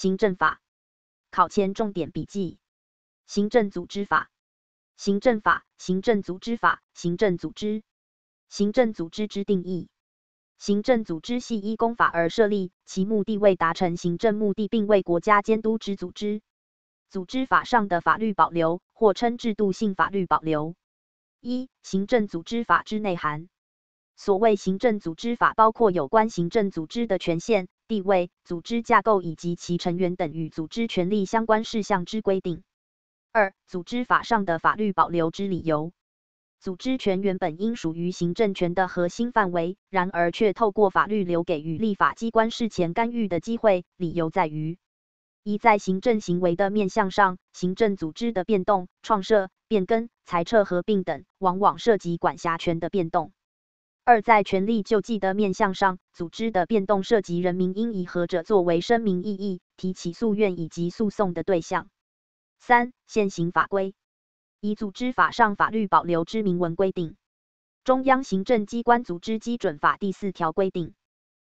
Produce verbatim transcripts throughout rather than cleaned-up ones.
行政法考前重点笔记：行政组织法、行政法、行政组织法、行政组织、行政组织之定义。行政组织系依公法而设立，其目的为达成行政目的并为国家监督之组织。组织法上的法律保留，或称制度性法律保留。一、行政组织法之内涵。所谓行政组织法包括有关行政组织的权限、地位、组织架构以及其成员等与组织权力相关事项之规定。二、组织法上的法律保留之理由。组织权原本应属于行政权的核心范围，然而却透过法律留给予立法机关事前干预的机会，理由在于：一、在行政行为的面向上，行政组织的变动、创设、变更、裁撤、合并等，往往涉及管辖权的变动。二、在权力救济的面向上，组织的变动涉及人民应以何者作为声明异议、提起诉愿以及诉讼的对象。三、现行法规。以组织法上法律保留之明文规定，《中央行政机关组织基准法》第四条规定：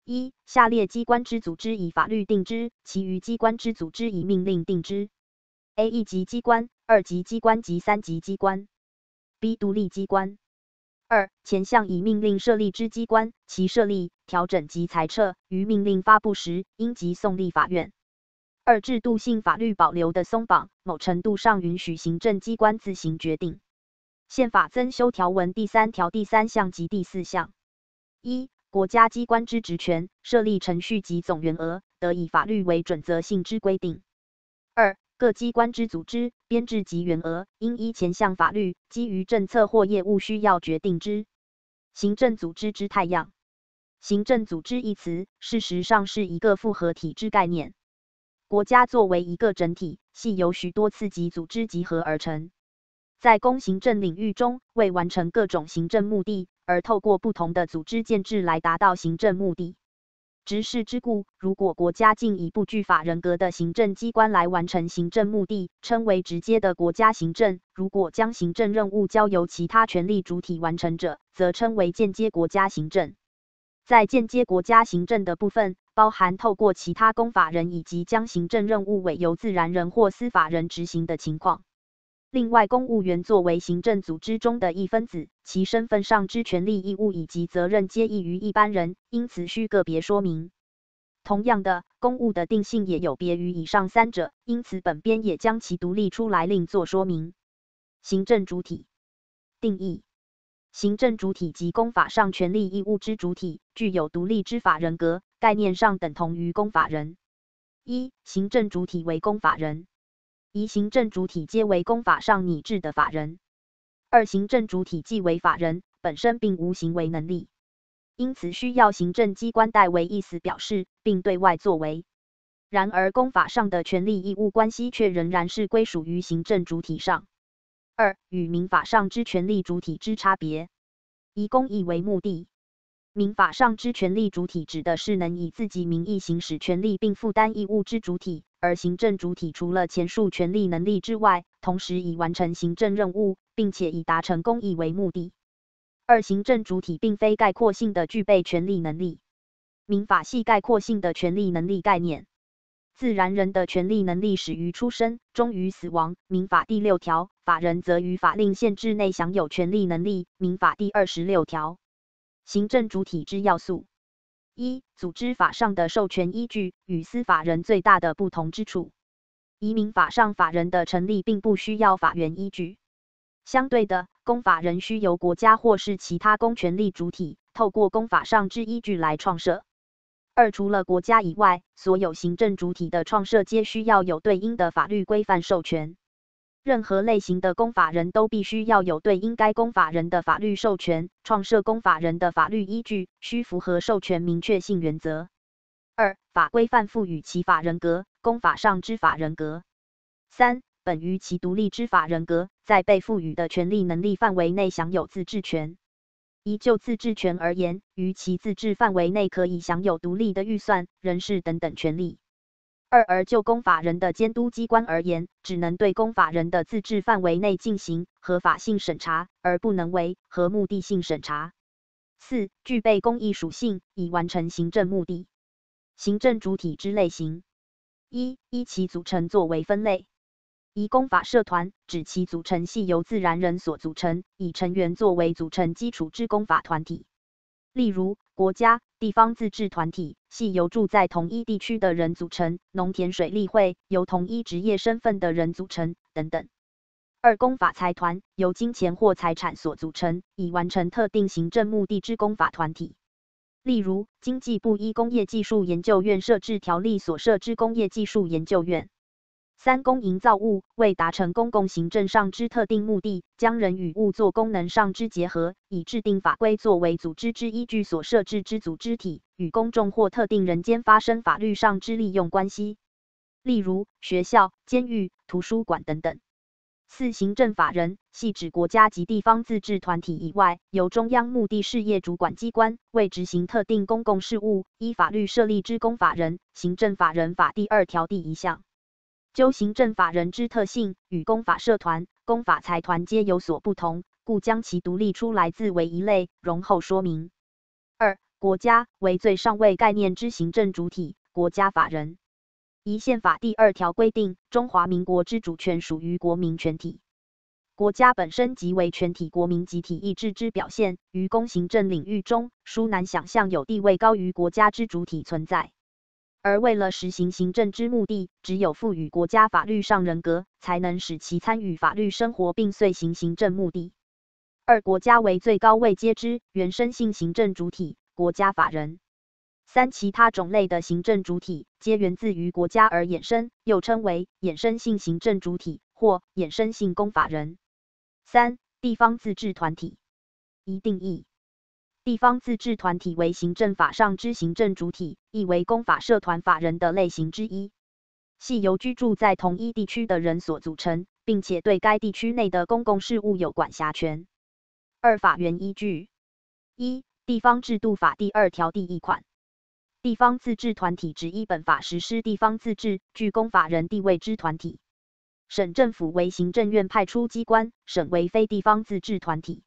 一、下列机关之组织以法律定之，其余机关之组织以命令定之。A. 一级机关、二级机关及三级机关。B. 独立机关。二、前项以命令设立之机关，其设立、调整及裁撤，于命令发布时，应即送立法院。二、制度性法律保留的松绑，某程度上允许行政机关自行决定。宪法增修条文第三条第三项及第四项。一、国家机关之职权、设立程序及总员额，得以法律为准则性之规定。二、各机关之组织、编制及员额，应依前项法律基于政策或业务需要决定之。行政组织之态样。行政组织一词，事实上是一个复合体之概念。国家作为一个整体，系由许多次级组织集合而成。在公行政领域中，为完成各种行政目的，而透过不同的组织建制来达到行政目的。直视之故，如果国家竟以不具法人格的行政机关来完成行政目的，称为直接的国家行政；如果将行政任务交由其他权力主体完成者，则称为间接国家行政。在间接国家行政的部分，包含透过其他公法人以及将行政任务委由自然人或司法人执行的情况。另外，公务员作为行政组织中的一分子，其身份上之权利义务以及责任皆异于一般人，因此需个别说明。同样的，公务的定性也有别于以上三者，因此本编也将其独立出来另作说明。行政主体定义：行政主体及公法上权利义务之主体，具有独立之法人格，概念上等同于公法人。一、行政主体为公法人。一、行政主体皆为公法上拟制的法人。二、行政主体既为法人，本身并无行为能力，因此需要行政机关代为意思表示，并对外作为。然而，公法上的权利义务关系却仍然是归属于行政主体上。二、与民法上之权利主体之差别。以公益为目的。民法上之权利主体指的是能以自己名义行使权利并负担义务之主体。而行政主体除了前述权利能力之外，同时以完成行政任务，并且以达成公益为目的。二、行政主体并非概括性的具备权利能力。民法系概括性的权利能力概念。自然人的权利能力始于出生，终于死亡。民法第六条，法人则于法令限制内享有权利能力。民法第二十六条。行政主体之要素。一、组织法上的授权依据与司法人最大的不同之处。以民法上法人的成立并不需要法源依据。相对的，公法人需由国家或是其他公权力主体，透过公法上之依据来创设。二、除了国家以外，所有行政主体的创设皆需要有对应的法律规范授权。任何类型的公法人都必须要有对应该公法人的法律授权，创设公法人的法律依据需符合授权明确性原则。二、法规范赋予其法人格，公法上之法人格。三、本于其独立之法人格，在被赋予的权利能力范围内享有自治权。依就自治权而言，于其自治范围内可以享有独立的预算、人事等等权利。二、而就公法人的监督机关而言，只能对公法人的自治范围内进行合法性审查，而不能为合目的性审查。四、具备公益属性，以完成行政目的。行政主体之类型。一、依其组成作为分类。依公法社团指其组成系由自然人所组成，以成员作为组成基础之公法团体。例如，国家、地方自治团体系由住在同一地区的人组成，农田水利会由同一职业身份的人组成，等等。二、公法财团由金钱或财产所组成，以完成特定行政目的之公法团体。例如，经济部依工业技术研究院设置条例所设之工业技术研究院。三、公营造物为达成公共行政上之特定目的，将人与物作功能上之结合，以制定法规作为组织之依据所设置之组织体，与公众或特定人间发生法律上之利用关系，例如学校、监狱、图书馆等等。四、行政法人系指国家及地方自治团体以外，由中央目的事业主管机关为执行特定公共事务，依法律设立之公法人。行政法人法第二条第一项。究行政法人之特性与公法社团、公法财团皆有所不同，故将其独立出来自为一类，容后说明。二、国家为最上位概念之行政主体，国家法人。依宪法第二条规定，中华民国之主权属于国民全体。国家本身即为全体国民集体意志之表现，于公行政领域中，殊难想象有地位高于国家之主体存在。而为了实行行政之目的，只有赋予国家法律上人格，才能使其参与法律生活并遂行行政目的。二、国家为最高位阶之原生性行政主体，国家法人。三、其他种类的行政主体皆源自于国家而衍生，又称为衍生性行政主体或衍生性公法人。三、地方自治团体。一、定义。地方自治团体为行政法上之行政主体，亦为公法社团法人的类型之一，系由居住在同一地区的人所组成，并且对该地区内的公共事务有管辖权。二、法源依据。一、地方制度法第二条第一款。地方自治团体指依本法实施地方自治、具公法人地位之团体。省政府为行政院派出机关，省为非地方自治团体。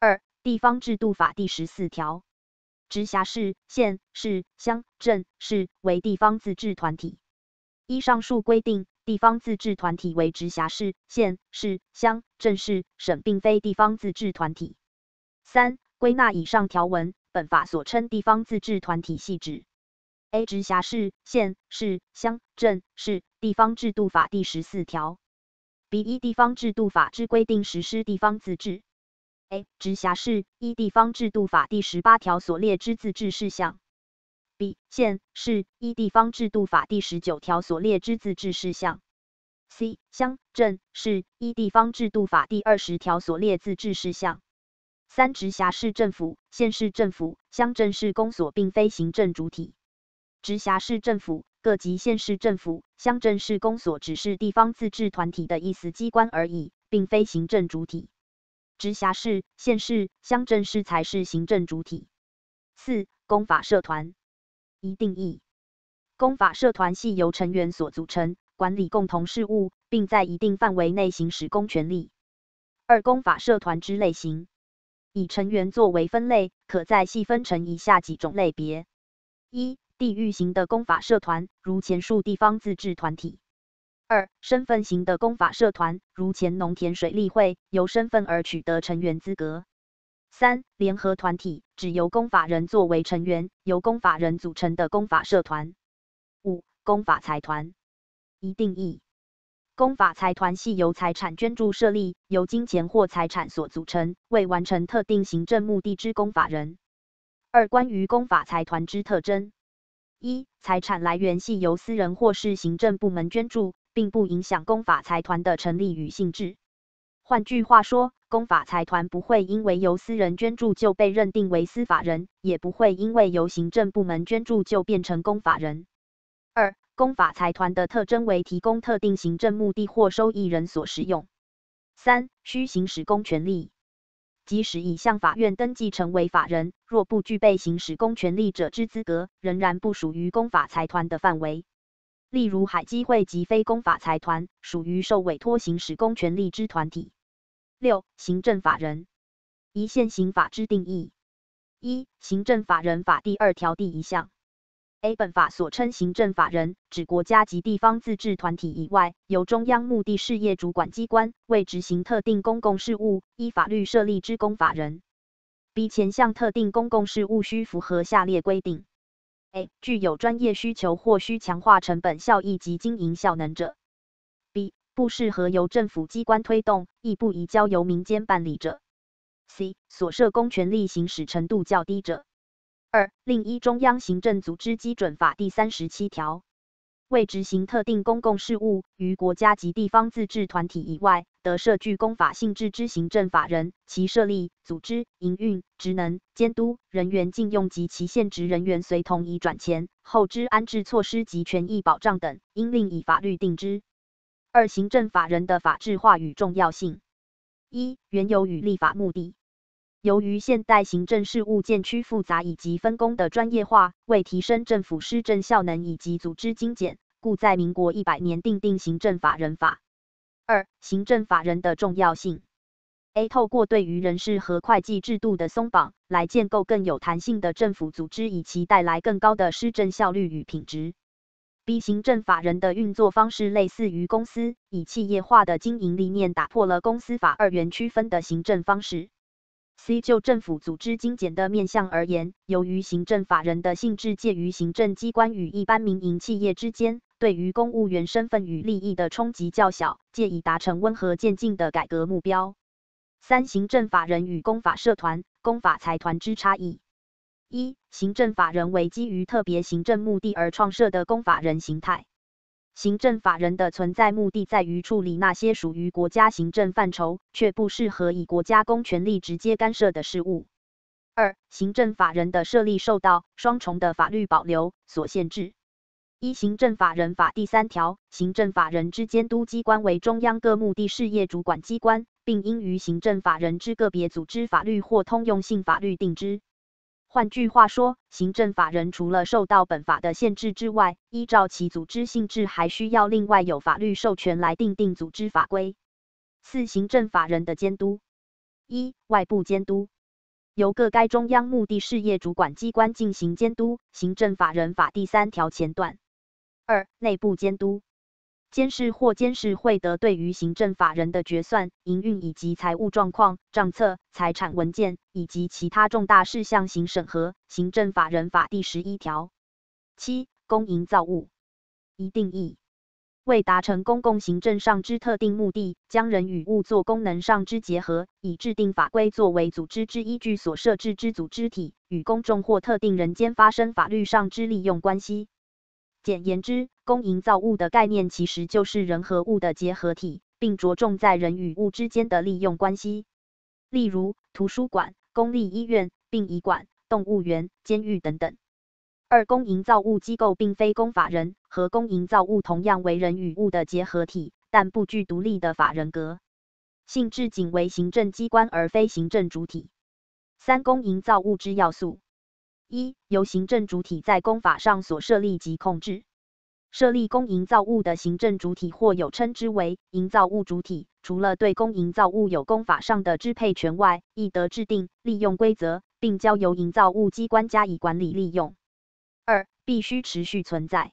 二、地方制度法第十四条，直辖市、县、市、乡、镇、市为地方自治团体。依上述规定，地方自治团体为直辖市、县、市、乡、镇、市、省并非地方自治团体。三、归纳以上条文，本法所称地方自治团体系指 A. 直辖市、县、市、乡、镇、市地方制度法第十四条 B. 依地方制度法之规定实施地方自治。A. 直辖市依地方制度法第十八条所列之自治事项。B. 县市依地方制度法第十九条所列之自治事项。C. 乡镇市依地方制度法第二十条所列自治事项。三、直辖市政府、县市政府、乡镇市公所并非行政主体。直辖市政府、各级县市政府、乡镇市公所只是地方自治团体的意思机关而已，并非行政主体。直辖市、县市、乡镇市才是行政主体。四、公法社团。一、定义。公法社团系由成员所组成，管理共同事务，并在一定范围内行使公权力。二、公法社团之类型。以成员作为分类，可再细分成以下几种类别：一、地域型的公法社团，如前述地方自治团体。二、身份型的公法社团，如前农田水利会，由身份而取得成员资格。三、联合团体，指由公法人作为成员，由公法人组成的公法社团。五、公法财团。一、定义。公法财团系由财产捐助设立，由金钱或财产所组成，为完成特定行政目的之公法人。二、关于公法财团之特征。一、财产来源系由私人或是行政部门捐助，并不影响公法财团的成立与性质。换句话说，公法财团不会因为由私人捐助就被认定为私法人，也不会因为由行政部门捐助就变成公法人。二、公法财团的特征为提供特定行政目的或收益人所使用。三、需行使公权力。即使已向法院登记成为法人，若不具备行使公权力者之资格，仍然不属于公法财团的范围。例如海基会及非公法财团，属于受委托行使公权力之团体。六、行政法人。依现行法之定义。一、行政法人法第二条第一项。A 本法所称行政法人，指国家及地方自治团体以外，由中央目的事业主管机关为执行特定公共事务依法律设立之公法人。B 前项特定公共事务需符合下列规定： A 具有专业需求或需强化成本效益及经营效能者； B 不适合由政府机关推动，亦不宜交由民间办理者； C 所涉公权力行使程度较低者。 二、另依中央行政组织基准法第三十七条，为执行特定公共事务，于国家及地方自治团体以外，得设具公法性质之行政法人，其设立、组织、营运、职能、监督、人员禁用及其现职人员随同已转前后之安置措施及权益保障等，应另以法律定之。二、行政法人的法制化与重要性。一、缘由与立法目的。 由于现代行政事务渐趋复杂以及分工的专业化，为提升政府施政效能以及组织精简，故在民国一百年订定行政法人法。二、行政法人的重要性。A 透过对于人事和会计制度的松绑，来建构更有弹性的政府组织，以其带来更高的施政效率与品质。B 行政法人的运作方式类似于公司，以企业化的经营理念打破了公司法二元区分的行政方式。 C 就政府组织精简的面向而言，由于行政法人的性质介于行政机关与一般民营企业之间，对于公务员身份与利益的冲击较小，借以达成温和渐进的改革目标。三、行政法人与公法社团、公法财团之差异。一、行政法人为基于特别行政目的而创设的公法人形态。 行政法人的存在目的在于处理那些属于国家行政范畴却不适合以国家公权力直接干涉的事务。二、行政法人的设立受到双重的法律保留所限制。一、行政法人法第三条，行政法人之监督机关为中央各目的事业主管机关，并应于行政法人之个别组织法律或通用性法律定之。 换句话说，行政法人除了受到本法的限制之外，依照其组织性质，还需要另外有法律授权来订定组织法规。四、行政法人的监督。一、外部监督，由各该中央目的事业主管机关进行监督，行政法人法第三条前段。二、内部监督，监事或监事会得对于行政法人的决算、营运以及财务状况、账册、财产文件。 以及其他重大事项行审核，行政法人法第十一条。七、公营造物一定义，为达成公共行政上之特定目的，将人与物作功能上之结合，以制定法规作为组织之依据所设置之组织体，与公众或特定人间发生法律上之利用关系。简言之，公营造物的概念其实就是人和物的结合体，并着重在人与物之间的利用关系。例如，图书馆。 公立医院、殡仪馆、动物园、监狱等等。二、公营造物机构并非公法人，和公营造物同样为人与物的结合体，但不具独立的法人格，性质仅为行政机关而非行政主体。三、公营造物之要素：一、由行政主体在公法上所设立及控制。设立公营造物的行政主体，或有称之为营造物主体。 除了对公营造物有公法上的支配权外，亦得制定利用规则，并交由营造物机关加以管理利用。二、必须持续存在。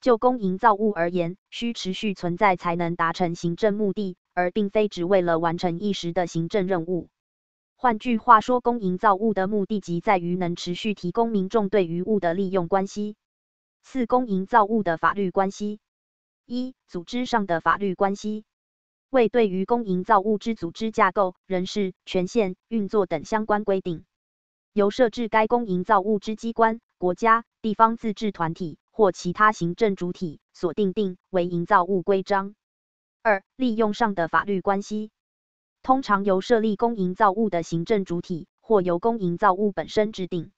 就公营造物而言，需持续存在才能达成行政目的，而并非只为了完成一时的行政任务。换句话说，公营造物的目的即在于能持续提供民众对于物的利用关系。四、公营造物的法律关系：一、组织上的法律关系。 为对于公营造物之组织架构、人事、权限、运作等相关规定，由设置该公营造物之机关、国家、地方自治团体或其他行政主体所订定为营造物规章。二、利用上的法律关系，通常由设立公营造物的行政主体或由公营造物本身制定。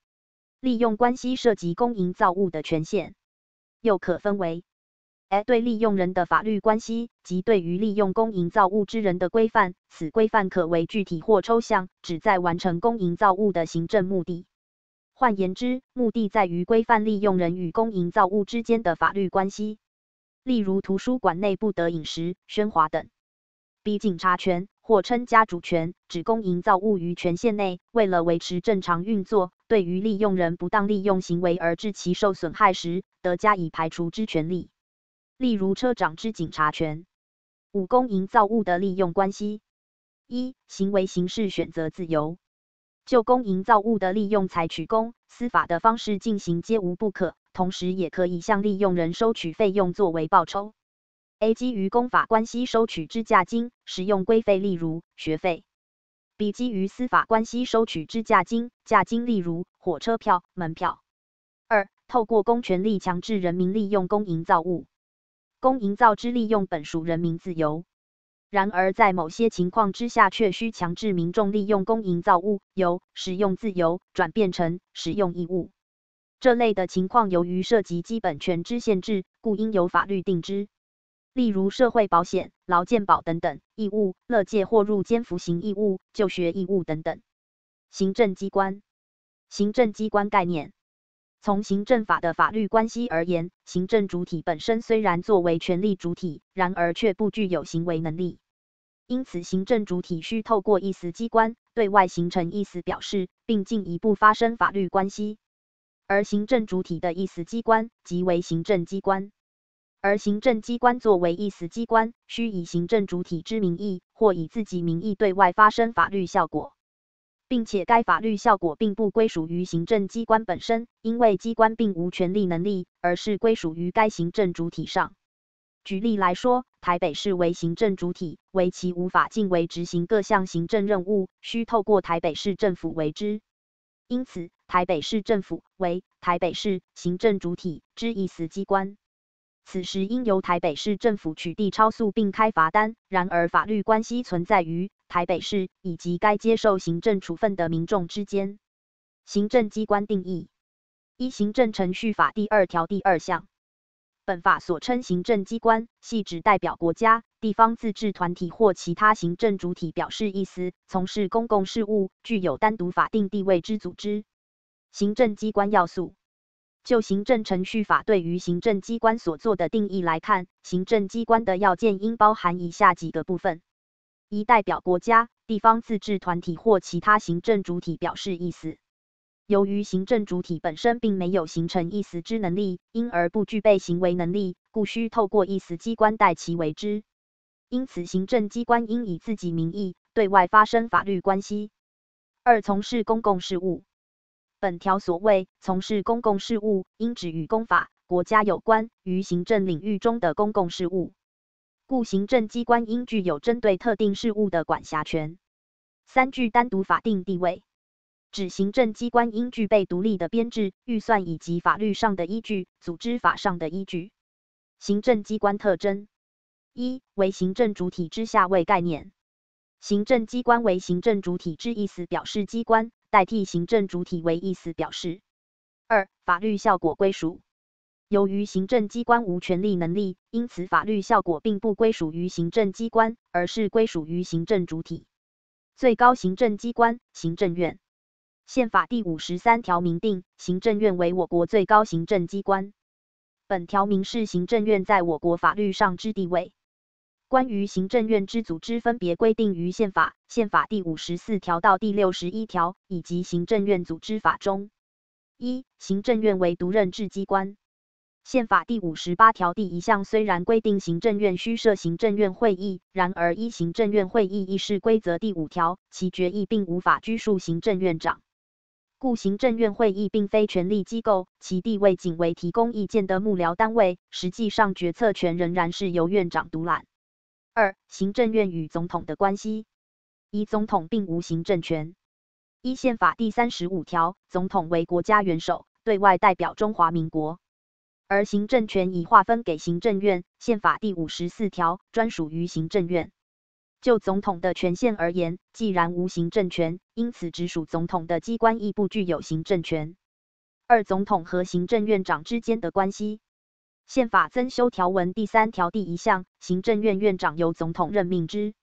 利用关系涉及公营造物的权限，又可分为。 A 对利用人的法律关系，即对于利用公营造物之人的规范，此规范可为具体或抽象，旨在完成公营造物的行政目的。换言之，目的在于规范利用人与公营造物之间的法律关系，例如图书馆内不得饮食、喧哗等。B 警察权或称家主权，指公营造物于权限内，为了维持正常运作，对于利用人不当利用行为而致其受损害时，得加以排除之权利，例如车长之警察权。五、公营造物的利用关系。一、行为形式选择自由。就公营造物的利用采取公、私法的方式进行皆无不可，同时也可以向利用人收取费用作为报酬。A 基于公法关系收取之价金，使用规费例如学费。B 基于私法关系收取之价金，价金例如火车票、门票。二、透过公权力强制人民利用公营造物。公营造之利用本属人民自由，然而在某些情况之下却需强制民众利用公营造物，由使用自由转变成使用义务。这类的情况由于涉及基本权之限制，故应由法律定之。例如社会保险、劳健保等等义务、乐界或入监服刑义务、就学义务等等。行政机关。行政机关概念。从行政法的法律关系而言，行政主体本身虽然作为权力主体，然而却不具有行为能力。因此行政主体需透过意思机关对外形成意思表示，并进一步发生法律关系。而行政主体的意思机关即为行政机关。而行政机关作为意思机关，需以行政主体之名义或以自己名义对外发生法律效果，并且该法律效果并不归属于行政机关本身，因为机关并无权力能力，而是归属于该行政主体上。举例来说，台北市为行政主体，为其无法尽为执行各项行政任务，需透过台北市政府为之。因此台北市政府为台北市行政主体之意思机关。此时应由台北市政府取缔超速并开罚单，然而法律关系存在于台北市以及该接受行政处分的民众之间。行政机关定义。一、行政程序法第二条第二项。本法所称行政机关，系指代表国家、地方自治团体或其他行政主体表示意思，从事公共事务，具有单独法定地位之组织。行政机关要素。就行政程序法对于行政机关所做的定义来看，行政机关的要件应包含以下几个部分：一、代表国家、地方自治团体或其他行政主体表示意思。由于行政主体本身并没有形成意思之能力，因而不具备行为能力，故需透过意思机关代其为之。因此行政机关应以自己名义对外发生法律关系。二、从事公共事务。本条所谓从事公共事务，应指与公法、国家有关于行政领域中的公共事务，故行政机关应具有针对特定事务的管辖权。三、具单独法定地位，指行政机关应具备独立的编制、预算以及法律上的依据、组织法上的依据。行政机关特征。一、为行政主体之下位概念。行政机关为行政主体之意思表示机关，代替行政主体为意思表示。二、法律效果归属。由于行政机关无权力能力，因此法律效果并不归属于行政机关，而是归属于行政主体。最高行政机关，行政院。宪法第五十三条明定，行政院为我国最高行政机关。本条明示行政院在我国法律上之地位。关于行政院之组织分别规定于宪法、宪法第五十四条到第六十一条以及行政院组织法中。一、行政院为独任制机关。宪法第五十八条第一项虽然规定行政院需设行政院会议，然而依行政院会议议事规则第五条，其决议并无法拘束行政院长。故行政院会议并非权力机构，其地位仅为提供意见的幕僚单位，实际上决策权仍然是由院长独揽。二、行政院与总统的关系。一、总统并无行政权。依宪法第三十五条，总统为国家元首，对外代表中华民国。而行政权已划分给行政院，宪法第五十四条专属于行政院。就总统的权限而言，既然无行政权，因此直属总统的机关亦不具有行政权。二、总统和行政院长之间的关系。宪法增修条文第三条第一项，行政院院长由总统任命之。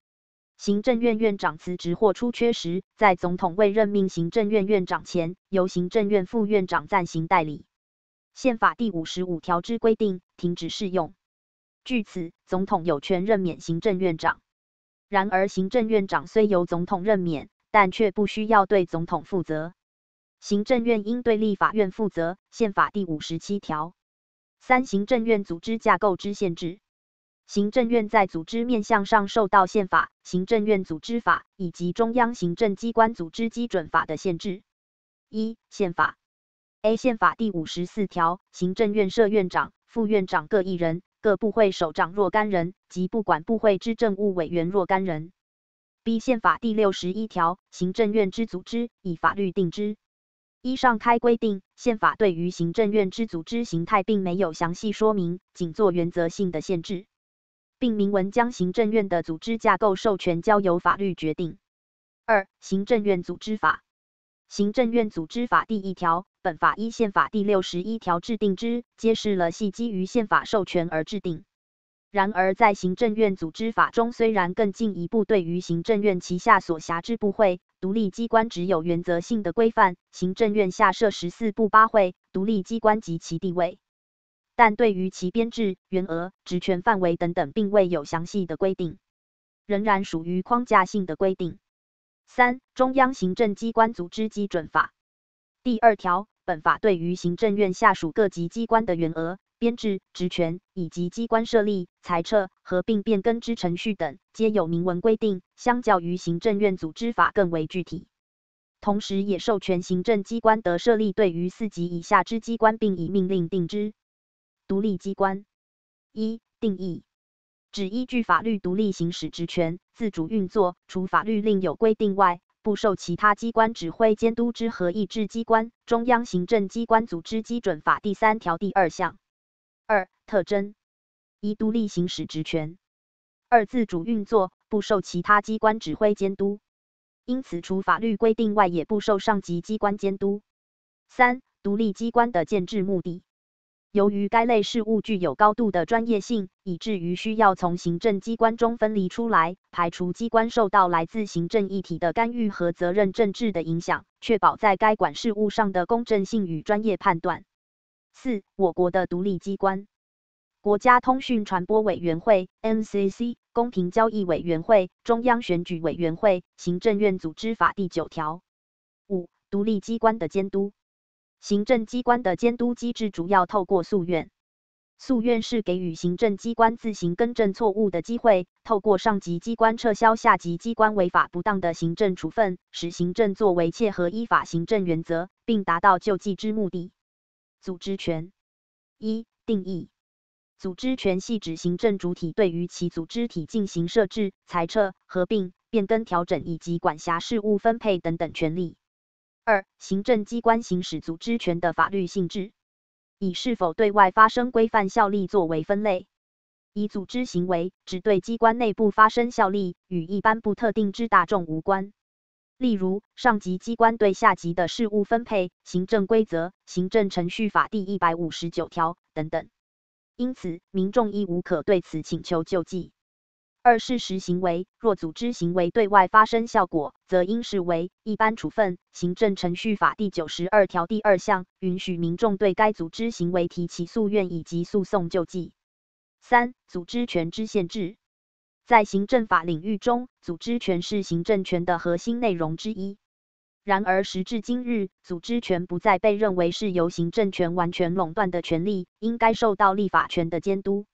行政院院长辞职或出缺时，在总统未任命行政院院长前，由行政院副院长暂行代理。宪法第五十五条之规定停止适用。据此，总统有权任免行政院长。然而，行政院长虽由总统任免，但却不需要对总统负责。行政院应对立法院负责。宪法第五十七条三、行政院组织架构之限制。行政院在组织面向上受到宪法、行政院组织法以及中央行政机关组织基准法的限制。一、宪法。A. 宪法第五十四条，行政院设院长、副院长各一人，各部会首长若干人，及不管部会之政务委员若干人。B. 宪法第六十一条，行政院之组织，以法律定之。依上开规定，宪法对于行政院之组织形态并没有详细说明，仅做原则性的限制。并明文将行政院的组织架构授权交由法律决定。二、行政院组织法。行政院组织法第一条，本法依宪法第六十一条制定之，揭示了系基于宪法授权而制定。然而，在行政院组织法中，虽然更进一步对于行政院旗下所辖之部会、独立机关只有原则性的规范，行政院下设十四部八会、独立机关及其地位。但对于其编制、员额、职权范围等等并未有详细的规定，仍然属于框架性的规定。三、中央行政机关组织基准法。第二条，本法对于行政院下属各级机关的员额、编制、职权以及机关设立、裁撤、合并变更之程序等，皆有明文规定，相较于行政院组织法更为具体。同时也授权行政机关得设立对于四级以下之机关，并以命令定之。独立机关。一、定义。指依据法律独立行使职权，自主运作，除法律另有规定外，不受其他机关指挥监督之合议制机关，中央行政机关组织基准法第三条第二项。二、特征。一、独立行使职权。二、自主运作，不受其他机关指挥监督。因此，除法律规定外，也不受上级机关监督。三、独立机关的建制目的。由于该类事务具有高度的专业性，以至于需要从行政机关中分离出来，排除机关受到来自行政议题的干预和责任政治的影响，确保在该管事务上的公正性与专业判断。四、我国的独立机关。国家通讯传播委员会 （N C C）、公平交易委员会、中央选举委员会。行政院组织法第九条。五、独立机关的监督。行政机关的监督机制主要透过诉愿。诉愿是给予行政机关自行更正错误的机会，透过上级机关撤销下级机关违法不当的行政处分，使行政作为切合依法行政原则，并达到救济之目的。组织权。一、定义。组织权系指行政主体对于其组织体进行设置、裁撤、合并、变更、调整以及管辖事务分配等等权利。二、行政机关行使组织权的法律性质，以是否对外发生规范效力作为分类。以组织行为只对机关内部发生效力，与一般不特定之大众无关。例如，上级机关对下级的事务分配、行政规则、行政程序法第一百五十九条等等。因此，民众亦无可对此请求救济。二、事实行为。若组织行为对外发生效果，则应视为一般处分。行政程序法第九十二条第二项允许民众对该组织行为提起诉愿以及诉讼救济。三、组织权之限制。在行政法领域中，组织权是行政权的核心内容之一。然而时至今日，组织权不再被认为是由行政权完全垄断的权利，应该受到立法权的监督。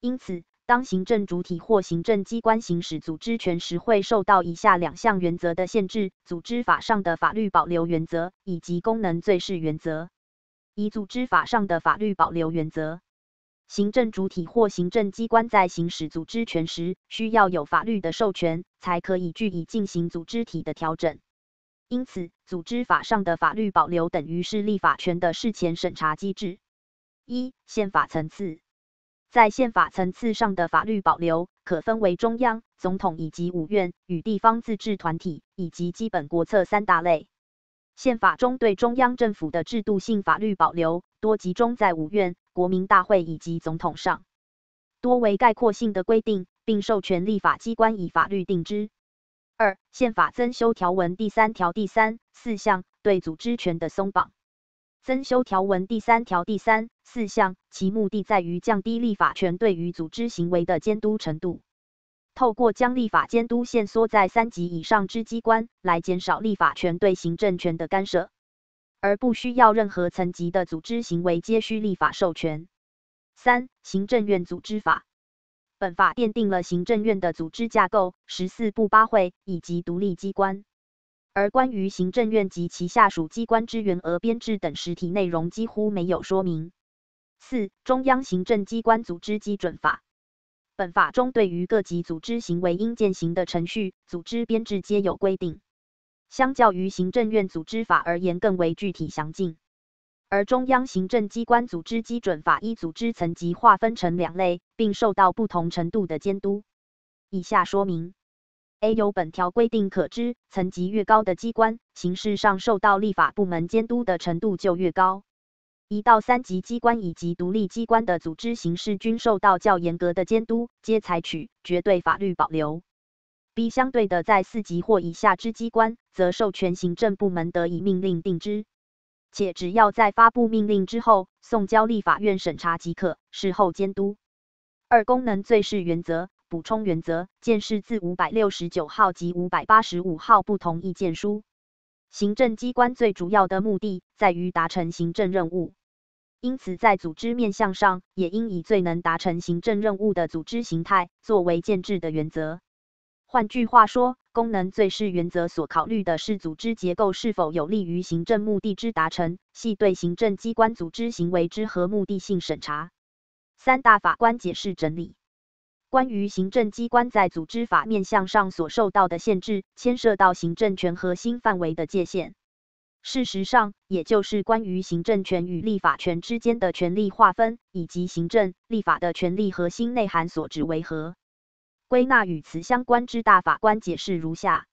因此，当行政主体或行政机关行使组织权时，会受到以下两项原则的限制：组织法上的法律保留原则以及功能最适原则。以组织法上的法律保留原则，行政主体或行政机关在行使组织权时，需要有法律的授权，才可以据以进行组织体的调整。因此，组织法上的法律保留等于是立法权的事前审查机制。一、宪法层次。在宪法层次上的法律保留可分为中央、总统以及五院与地方自治团体以及基本国策三大类。宪法中对中央政府的制度性法律保留多集中在五院、国民大会以及总统上，多为概括性的规定，并授权立法机关以法律定之。二、宪法增修条文第三条第三、四项对组织权的松绑。增修条文第三条第三、四项，其目的在于降低立法权对于组织行为的监督程度，透过将立法监督限缩在三级以上之机关，来减少立法权对行政权的干涉。而不需要任何层级的组织行为皆需立法授权。三、行政院组织法。本法奠定了行政院的组织架构、十四部八会以及独立机关。而关于行政院及其下属机关之员额编制等实体内容几乎没有说明。四、中央行政机关组织基准法。本法中对于各级组织行为应践行的程序、组织编制皆有规定，相较于行政院组织法而言更为具体详尽。而中央行政机关组织基准法依组织层级划分成两类，并受到不同程度的监督。以下说明 ：A. 由本条规定可知，层级越高的机关，形式上受到立法部门监督的程度就越高。一到三级机关以及独立机关的组织形式均受到较严格的监督，皆采取绝对法律保留。B. 相对的，在四级或以下之机关，则授权行政部门得以命令定之。且只要在发布命令之后送交立法院审查即可，事后监督。二、功能最适原则补充原则见释字五百六十九号及五百八十五号不同意见书。行政机关最主要的目的在于达成行政任务，因此在组织面向上也应以最能达成行政任务的组织形态作为建制的原则。换句话说，功能最适原则所考虑的是组织结构是否有利于行政目的之达成，系对行政机关组织行为之和目的性审查。三大法官解释整理。关于行政机关在组织法面向上所受到的限制，牵涉到行政权核心范围的界限。事实上，也就是关于行政权与立法权之间的权力划分，以及行政、立法的权力核心内涵所指为何。归纳与此相关之大法官解释如下。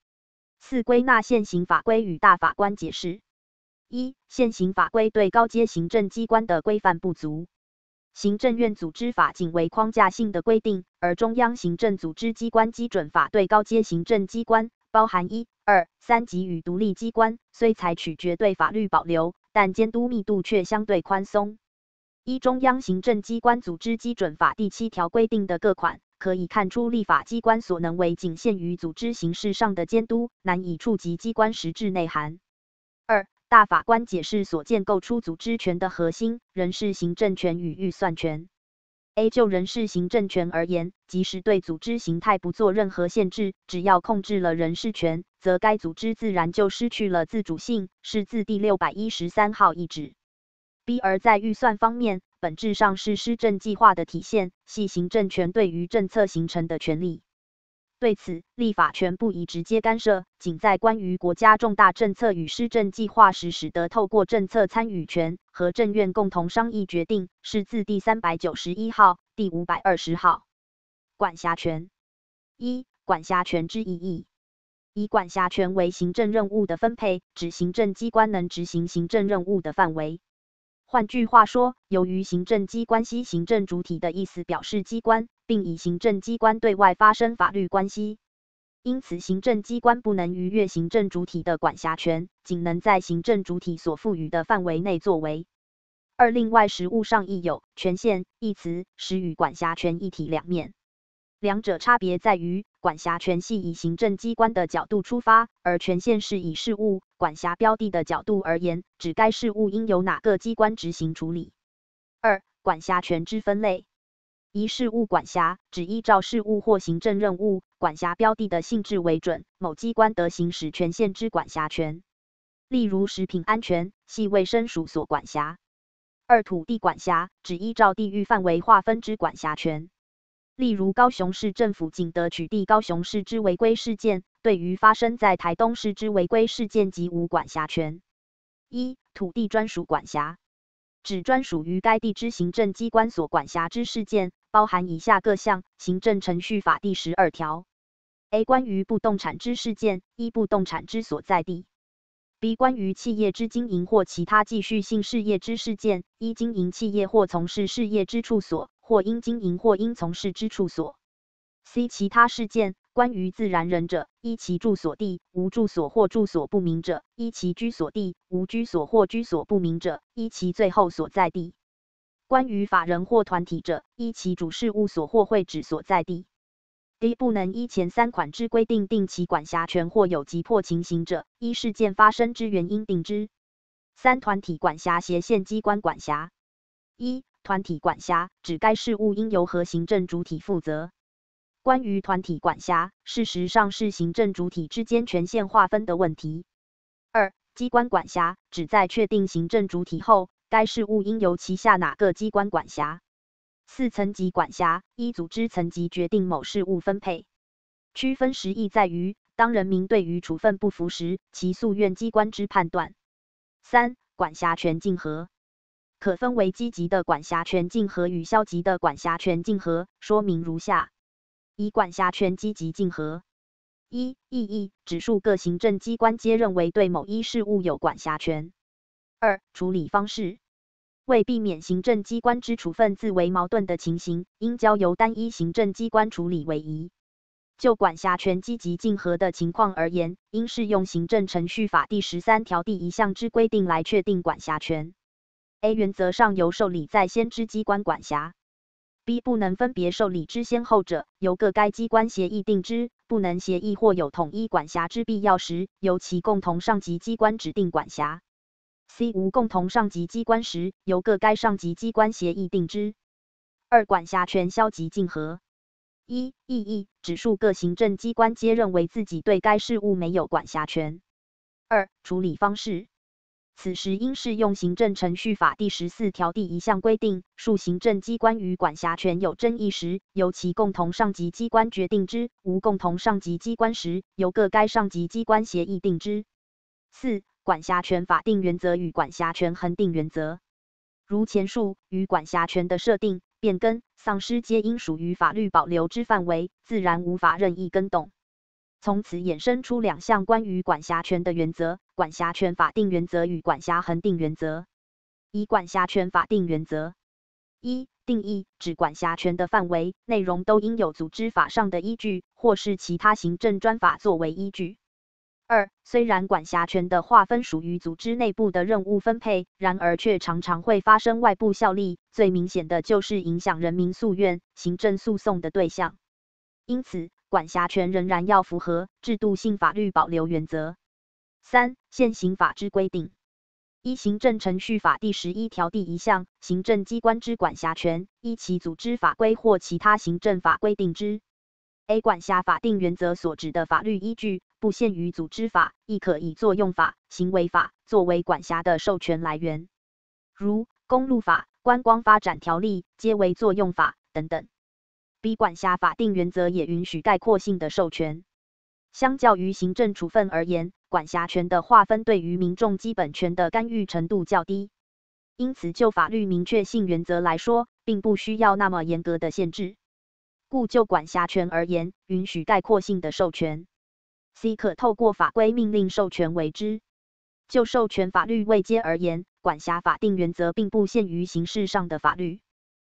四、归纳现行法规与大法官解释。一、现行法规对高阶行政机关的规范不足。行政院组织法仅为框架性的规定，而中央行政组织机关基准法对高阶行政机关，包含一、二、三级与独立机关，虽采取绝对法律保留，但监督密度却相对宽松。依中央行政机关组织基准法第七条规定的各款，可以看出立法机关所能为仅限于组织形式上的监督，难以触及机关实质内涵。二、大法官解释所建构出组织权的核心，仍是行政权与预算权。A. 就人事行政权而言，即使对组织形态不做任何限制，只要控制了人事权，则该组织自然就失去了自主性，是自第六百一十三号一指。B. 而在预算方面，本质上是施政计划的体现，系行政权对于政策形成的权利。对此，立法权不宜直接干涉，仅在关于国家重大政策与施政计划时，使得透过政策参与权和政院共同商议决定，是自第三百九十一号、第五百二十号。管辖权。一、管辖权之意义。以管辖权为行政任务的分配，指行政机关能执行行政任务的范围。换句话说，由于行政机关系行政主体的意思表示机关，并以行政机关对外发生法律关系，因此行政机关不能逾越行政主体的管辖权，仅能在行政主体所赋予的范围内作为。二、另外实务上亦有权限一词，使与管辖权一体两面。两者差别在于，管辖权系以行政机关的角度出发，而权限是以事务管辖标的的角度而言，指该事务应由哪个机关执行处理。二、管辖权之分类。一、事务管辖，指依照事务或行政任务、管辖标的的性质为准，某机关得行使权限之管辖权。例如食品安全，系卫生署所管辖。二、土地管辖，指依照地域范围划分之管辖权。例如高雄市政府仅得取缔高雄市之违规事件，对于发生在台东市之违规事件即无管辖权。一、土地专属管辖，指专属于该地之行政机关所管辖之事件，包含以下各项：行政程序法第十二条。A. 关于不动产之事件，依不动产之所在地。B. 关于企业之经营或其他继续性事业之事件，依经营企业或从事事业之处所，或因经营或因从事之处所。C. 其他事件，关于自然人者，依其住所地、无住所或住所不明者，依其居所地、无居所或居所不明者，依其最后所在地。关于法人或团体者，依其主事务所或会址所在地。D. 不能依前三款之规定定其管辖权或有急迫情形者，依事件发生之原因定之。三、团体管辖斜线机关管辖。一、团体管辖指该事务应由和行政主体负责。关于团体管辖，事实上是行政主体之间权限划分的问题。二、机关管辖指在确定行政主体后，该事务应由旗下哪个机关管辖。四、层级管辖依组织层级决定某事务分配。区分时意在于，当人民对于处分不服时，其诉愿机关之判断。三、管辖权竞合可分为积极的管辖权竞合与消极的管辖权竞合，说明如下。以管辖权积极竞合：一、意义指数各行政机关皆认为对某一事务有管辖权。二、处理方式为避免行政机关之处分自为矛盾的情形，应交由单一行政机关处理为宜。就管辖权积极竞合的情况而言，应适用行政程序法第十三条第一项之规定来确定管辖权。A 原则上由受理在先之机关管辖。B 不能分别受理之先后者，由各该机关协议定之；不能协议或有统一管辖之必要时，由其共同上级机关指定管辖。C 无共同上级机关时，由各该上级机关协议定之。二、管辖权消极竞合。一、意义指数各行政机关皆认为自己对该事务没有管辖权。二、处理方式此时应适用行政程序法第十四条第一项规定，数行政机关于管辖权有争议时，由其共同上级机关决定之；无共同上级机关时，由各该上级机关协议定之。四、管辖权法定原则与管辖权恒定原则。如前述，与管辖权的设定、变更、丧失皆应属于法律保留之范围，自然无法任意更动。从此衍生出两项关于管辖权的原则：管辖权法定原则与管辖恒定原则。以管辖权法定原则，一、定义指管辖权的范围、内容都应有组织法上的依据，或是其他行政专法作为依据。二、虽然管辖权的划分属于组织内部的任务分配，然而却常常会发生外部效力，最明显的就是影响人民诉愿、行政诉讼的对象。因此，管辖权仍然要符合制度性法律保留原则。三、现行法之规定。依行政程序法第十一条第一项，行政机关之管辖权，依其组织法规或其他行政法规定之。A 管辖法定原则所指的法律依据，不限于组织法，亦可以作用法、行为法作为管辖的授权来源，如公路法、观光发展条例皆为作用法等等。B 管辖法定原则也允许概括性的授权。相较于行政处分而言，管辖权的划分对于民众基本权的干预程度较低，因此就法律明确性原则来说，并不需要那么严格的限制。故就管辖权而言，允许概括性的授权。C 可透过法规命令授权为之。就授权法律位阶而言，管辖法定原则并不限于形式上的法律。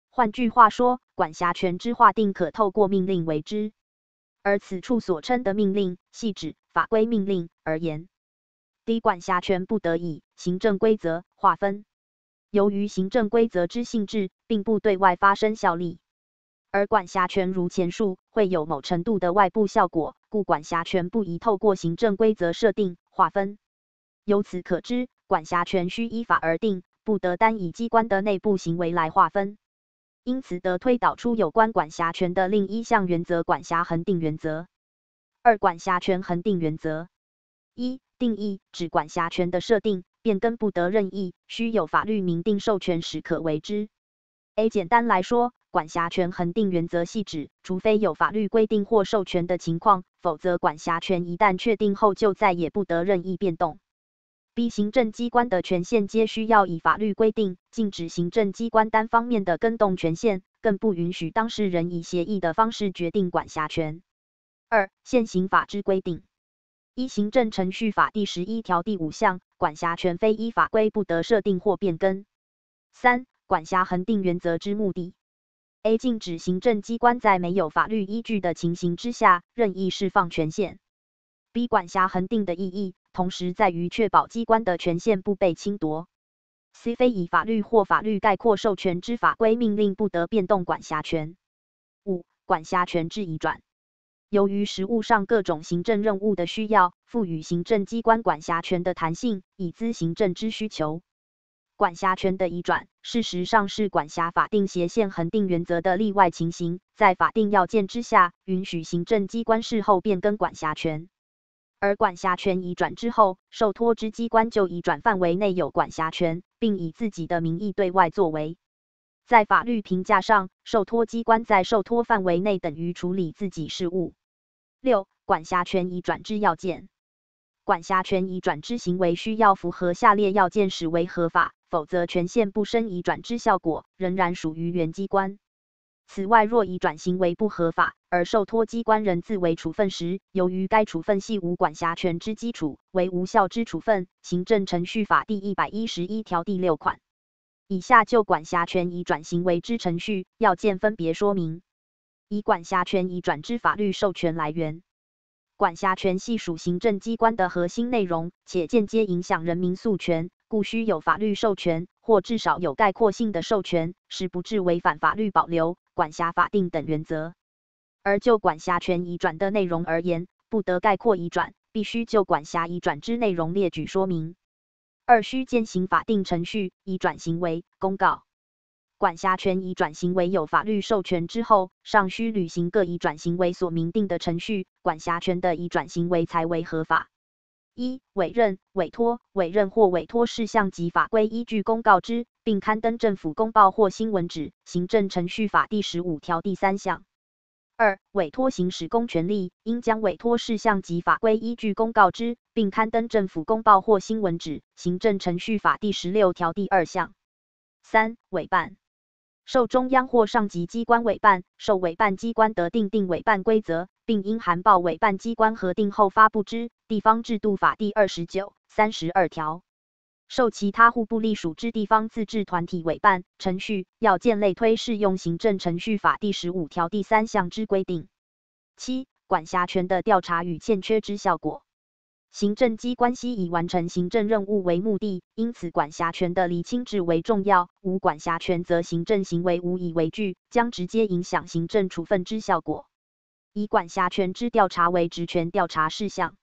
换句话说，管辖权之划定可透过命令为之。而此处所称的命令，系指法规命令而言。D 管辖权不得以行政规则划分。由于行政规则之性质，并不对外发生效力。而管辖权如前述，会有某程度的外部效果，故管辖权不宜透过行政规则设定、划分。由此可知，管辖权需依法而定，不得单以机关的内部行为来划分。因此得推导出有关管辖权的另一项原则——管辖恒定原则。二、管辖权恒定原则。一、定义指管辖权的设定、变更不得任意，需有法律明定授权时可为之。A 简单来说，管辖权恒定原则系指，除非有法律规定或授权的情况，否则管辖权一旦确定后就再也不得任意变动。B 行政机关的权限皆需要以法律规定，禁止行政机关单方面的更动权限，更不允许当事人以协议的方式决定管辖权。二、现行法之规定。依行政程序法第十一条第五项，管辖权非依法规不得设定或变更。三、管辖恒定原则之目的。A 禁止行政机关在没有法律依据的情形之下任意释放权限。B 管辖恒定的意义，同时在于确保机关的权限不被侵夺。C 非以法律或法律概括授权之法规命令不得变动管辖权。五、管辖权之移转。由于实务上各种行政任务的需要，赋予行政机关管辖权的弹性，以资行政之需求。管辖权的移转，事实上是管辖法定斜线恒定原则的例外情形，在法定要件之下，允许行政机关事后变更管辖权。 而管辖权移转之后，受托之机关就移转范围内有管辖权，并以自己的名义对外作为。在法律评价上，受托机关在受托范围内等于处理自己事务。六、管辖权移转之要件，管辖权移转之行为需要符合下列要件始为合法，否则权限不生移转之效果，仍然属于原机关。 此外，若移转行为不合法，而受托机关仍自为处分时，由于该处分系无管辖权之基础，为无效之处分。行政程序法第一百一十一条第六款。以下就管辖权移转行为之程序要件分别说明。以管辖权移转之法律授权来源，管辖权系属行政机关的核心内容，且间接影响人民诉权。 故需有法律授权，或至少有概括性的授权，使不致违反法律保留、管辖法定等原则。而就管辖权移转的内容而言，不得概括移转，必须就管辖移转之内容列举说明。二、需践行法定程序，移转行为公告。管辖权移转行为有法律授权之后，尚需履行各移转行为所明定的程序，管辖权的移转行为才为合法。 一、委任、委托、委任或委托事项及法规依据公告之，并刊登政府公报或新闻纸。行政程序法第十五条第三项。二、委托行使公权力，应将委托事项及法规依据公告之，并刊登政府公报或新闻纸。行政程序法第十六条第二项。三、委办。 受中央或上级机关委办，受委办机关得订定委办规则，并应函报委办机关核定后发布之。地方制度法第二十九、三十二条。受其他户部隶属之地方自治团体委办，程序要件类推适用行政程序法第十五条第三项之规定。七、管辖权的调查与欠缺之效果。 行政机关系以完成行政任务为目的，因此管辖权的厘清至为重要。无管辖权，则行政行为无以为据，将直接影响行政处分之效果。以管辖权之调查为职权调查事项。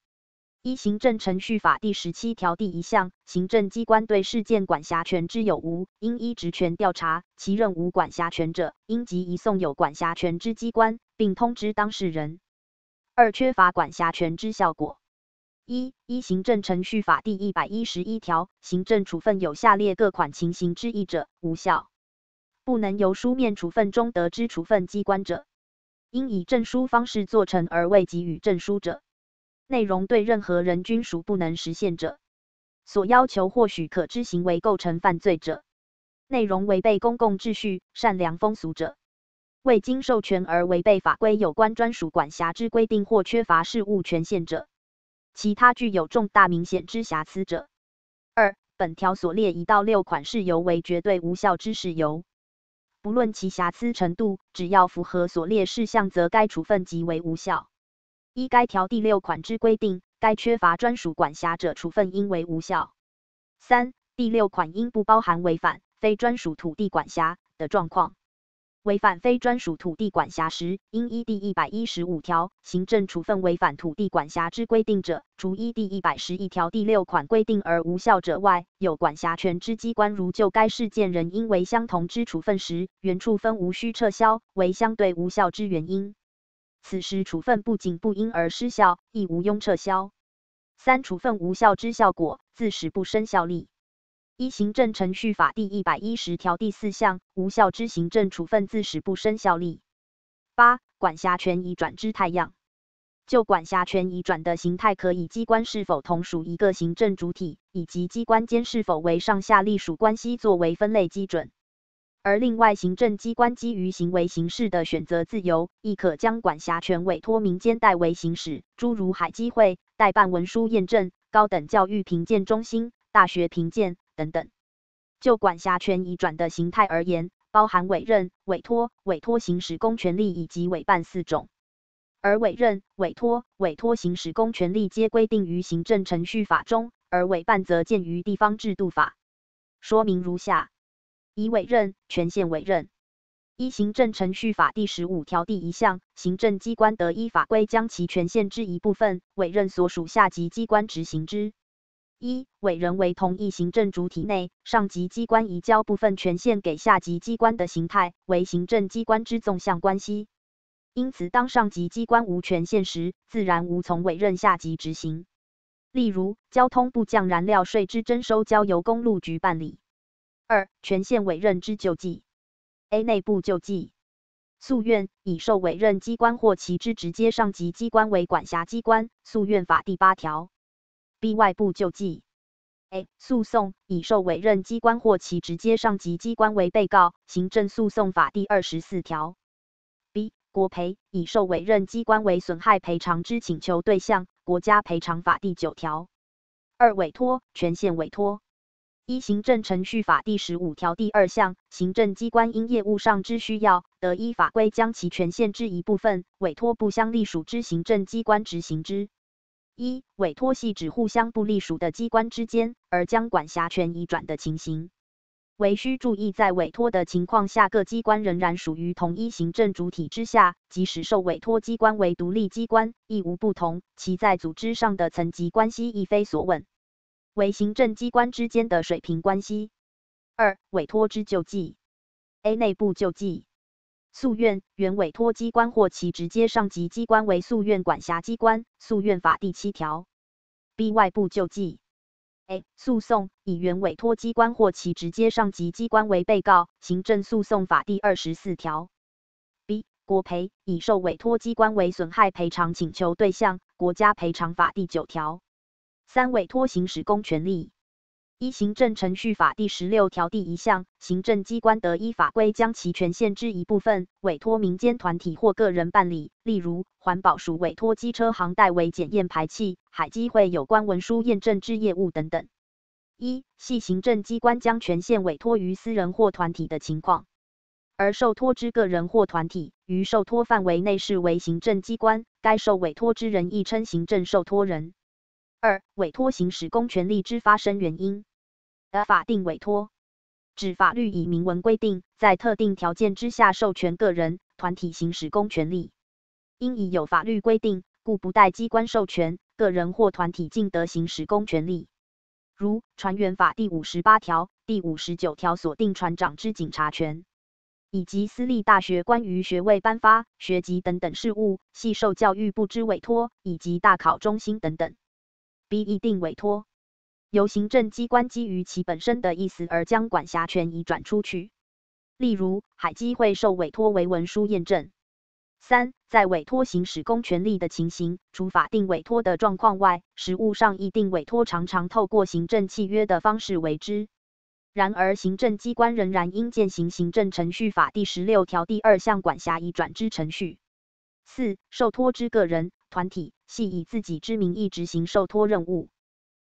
依行政程序法第十七条第一项，行政机关对事件管辖权之有无，应依职权调查；其任无管辖权者，应即移送有管辖权之机关，并通知当事人。二、缺乏管辖权之效果。 一、依行政程序法第一百一十一条，行政处分有下列各款情形之一者，无效；不能由书面处分中得知处分机关者，应以证书方式做成而未给予证书者，内容对任何人均属不能实现者，所要求或许可之行为构成犯罪者，内容违背公共秩序、善良风俗者。 未经授权而违背法规有关专属管辖之规定或缺乏事务权限者。 其他具有重大明显之瑕疵者。二、本条所列一到六款事由为绝对无效之事由，不论其瑕疵程度，只要符合所列事项，则该处分即为无效。依该条第六款之规定，该缺乏专属管辖者处分应为无效。三、第六款应不包含违反非专属土地管辖的状况。 违反非专属土地管辖时，应依第一百一十五条行政处分违反土地管辖之规定者，除依第一百一十一条第六款规定而无效者外，有管辖权之机关如就该事件仍应为相同之处分时，原处分无需撤销，为相对无效之原因。此时处分不仅不因而失效，亦无庸撤销。三、处分无效之效果，自始不生效力。 依行政程序法第一百一十条第四项，无效之行政处分自始不生效力。八、管辖权移转之态样。就管辖权移转的形态，可以机关是否同属一个行政主体，以及机关间是否为上下隶属关系作为分类基准。而另外，行政机关基于行为形式的选择自由，亦可将管辖权委托民间代为行使，诸如海基会、代办文书验证、高等教育评鉴中心、大学评鉴。 等等，就管辖权移转的形态而言，包含委任、委托、委托行使公权力以及委办四种。而委任、委托、委托行使公权力皆规定于行政程序法中，而委办则见于地方制度法。说明如下：以委任权限委任，依行政程序法第十五条第一项，行政机关得依法规将其权限之一部分委任所属下级机关执行之。一、委人为同一行政主体内上级机关移交部分权限给下级机关的形态，为行政机关之纵向关系。因此，当上级机关无权限时，自然无从委任下级执行。例如，交通部将燃料税之征收交由公路局办理。二、权限委任之救济。A 内部救济诉愿，以受委任机关或其之直接上级机关为管辖机关，诉愿法第八条。B 外部救济 A 诉讼，以受委任机关或其直接上级机关为被告，行政诉讼法第二十四条。B 国赔，以受委任机关为损害赔偿之请求对象，国家赔偿法第九条。二、委托权限委托。依行政程序法第十五条第二项，行政机关因业务上之需要，得依法规将其权限之一部分委托部相隶属之行政机关执行之。一、委托系指互相不隶属的机关之间，而将管辖权移转的情形。唯需注意，在委托的情况下，各机关仍然属于同一行政主体之下，即使受委托机关为独立机关，亦无不同，其在组织上的层级关系亦非所问。为行政机关之间的水平关系。二、委托之救济 A 内部救济诉愿，原委托机关或其直接上级机关为诉愿管辖机关，诉愿法第七条。B 外部救济 A 诉讼，以原委托机关或其直接上级机关为被告，行政诉讼法第二十四条。B 国赔，以受委托机关为损害赔偿请求对象，国家赔偿法第九条。三、委托行使公权力。依行政程序法第十六条第一项，行政机关得依法规将其权限之一部分委托民间团体或个人办理，例如环保署委托机车行代为检验排气、海基会有关文书验证之业务等等。一、系行政机关将权限委托于私人或团体的情况，而受托之个人或团体于受托范围内视为行政机关，该受委托之人亦称行政受托人。二、委托行使公权力之发生原因。而法定委托指法律以明文规定，在特定条件之下授权个人、团体行使公权力。因已有法律规定，故不待机关授权，个人或团体尽得行使公权力。如船员法第五十八条、第五十九条锁定船长之警察权，以及私立大学关于学位颁发、学籍等等事务，系受教育部之委托，以及大考中心等等。B 议定委托，由行政机关基于其本身的意思而将管辖权移转出去，例如海基会受委托为文书验证。三、在委托行使公权力的情形，除法定委托的状况外，实务上议定委托常常透过行政契约的方式为之。然而，行政机关仍然应践行行政程序法第十六条第二项管辖移转之程序。四、受托之个人、团体系以自己之名义执行受托任务。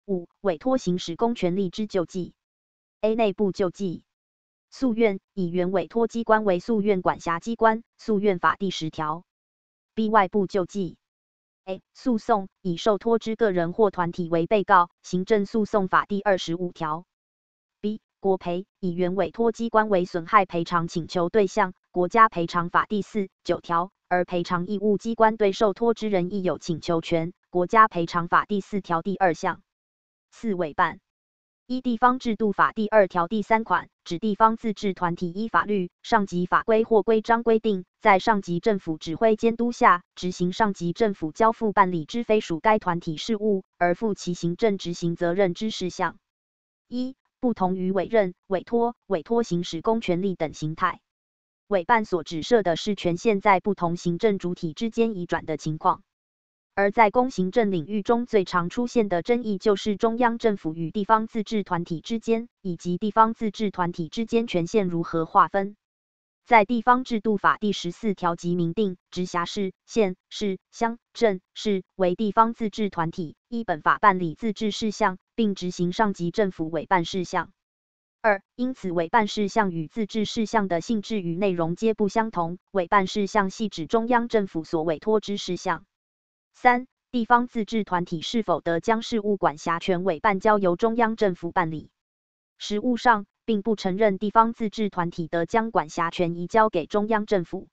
五、委托行使公权力之救济 A 内部救济诉愿，以原委托机关为诉愿管辖机关，诉愿法第十条。 B 外部救济 A 诉讼，以受托之个人或团体为被告，行政诉讼法第二十五条。 B 国赔，以原委托机关为损害赔偿请求对象，国家赔偿法第四、九条，而赔偿义务机关对受托之人亦有请求权，国家赔偿法第四条第二项。四、委办。依地方制度法第二条第三款，指地方自治团体依法律、上级法规或规章规定，在上级政府指挥监督下，执行上级政府交付办理之非属该团体事务，而负其行政执行责任之事项。一、不同于委任、委托、委托行使公权力等形态。委办所指涉的是权限在不同行政主体之间移转的情况，而在公行政领域中最常出现的争议就是中央政府与地方自治团体之间，以及地方自治团体之间权限如何划分。在地方制度法第十四条即明定，直辖市、县、市、乡、镇、市为地方自治团体，依本法办理自治事项，并执行上级政府委办事项。二、因此委办事项与自治事项的性质与内容皆不相同，委办事项系指中央政府所委托之事项。三、地方自治团体是否得将事务管辖权委办交由中央政府办理。实务上，并不承认地方自治团体的将管辖权移交给中央政府。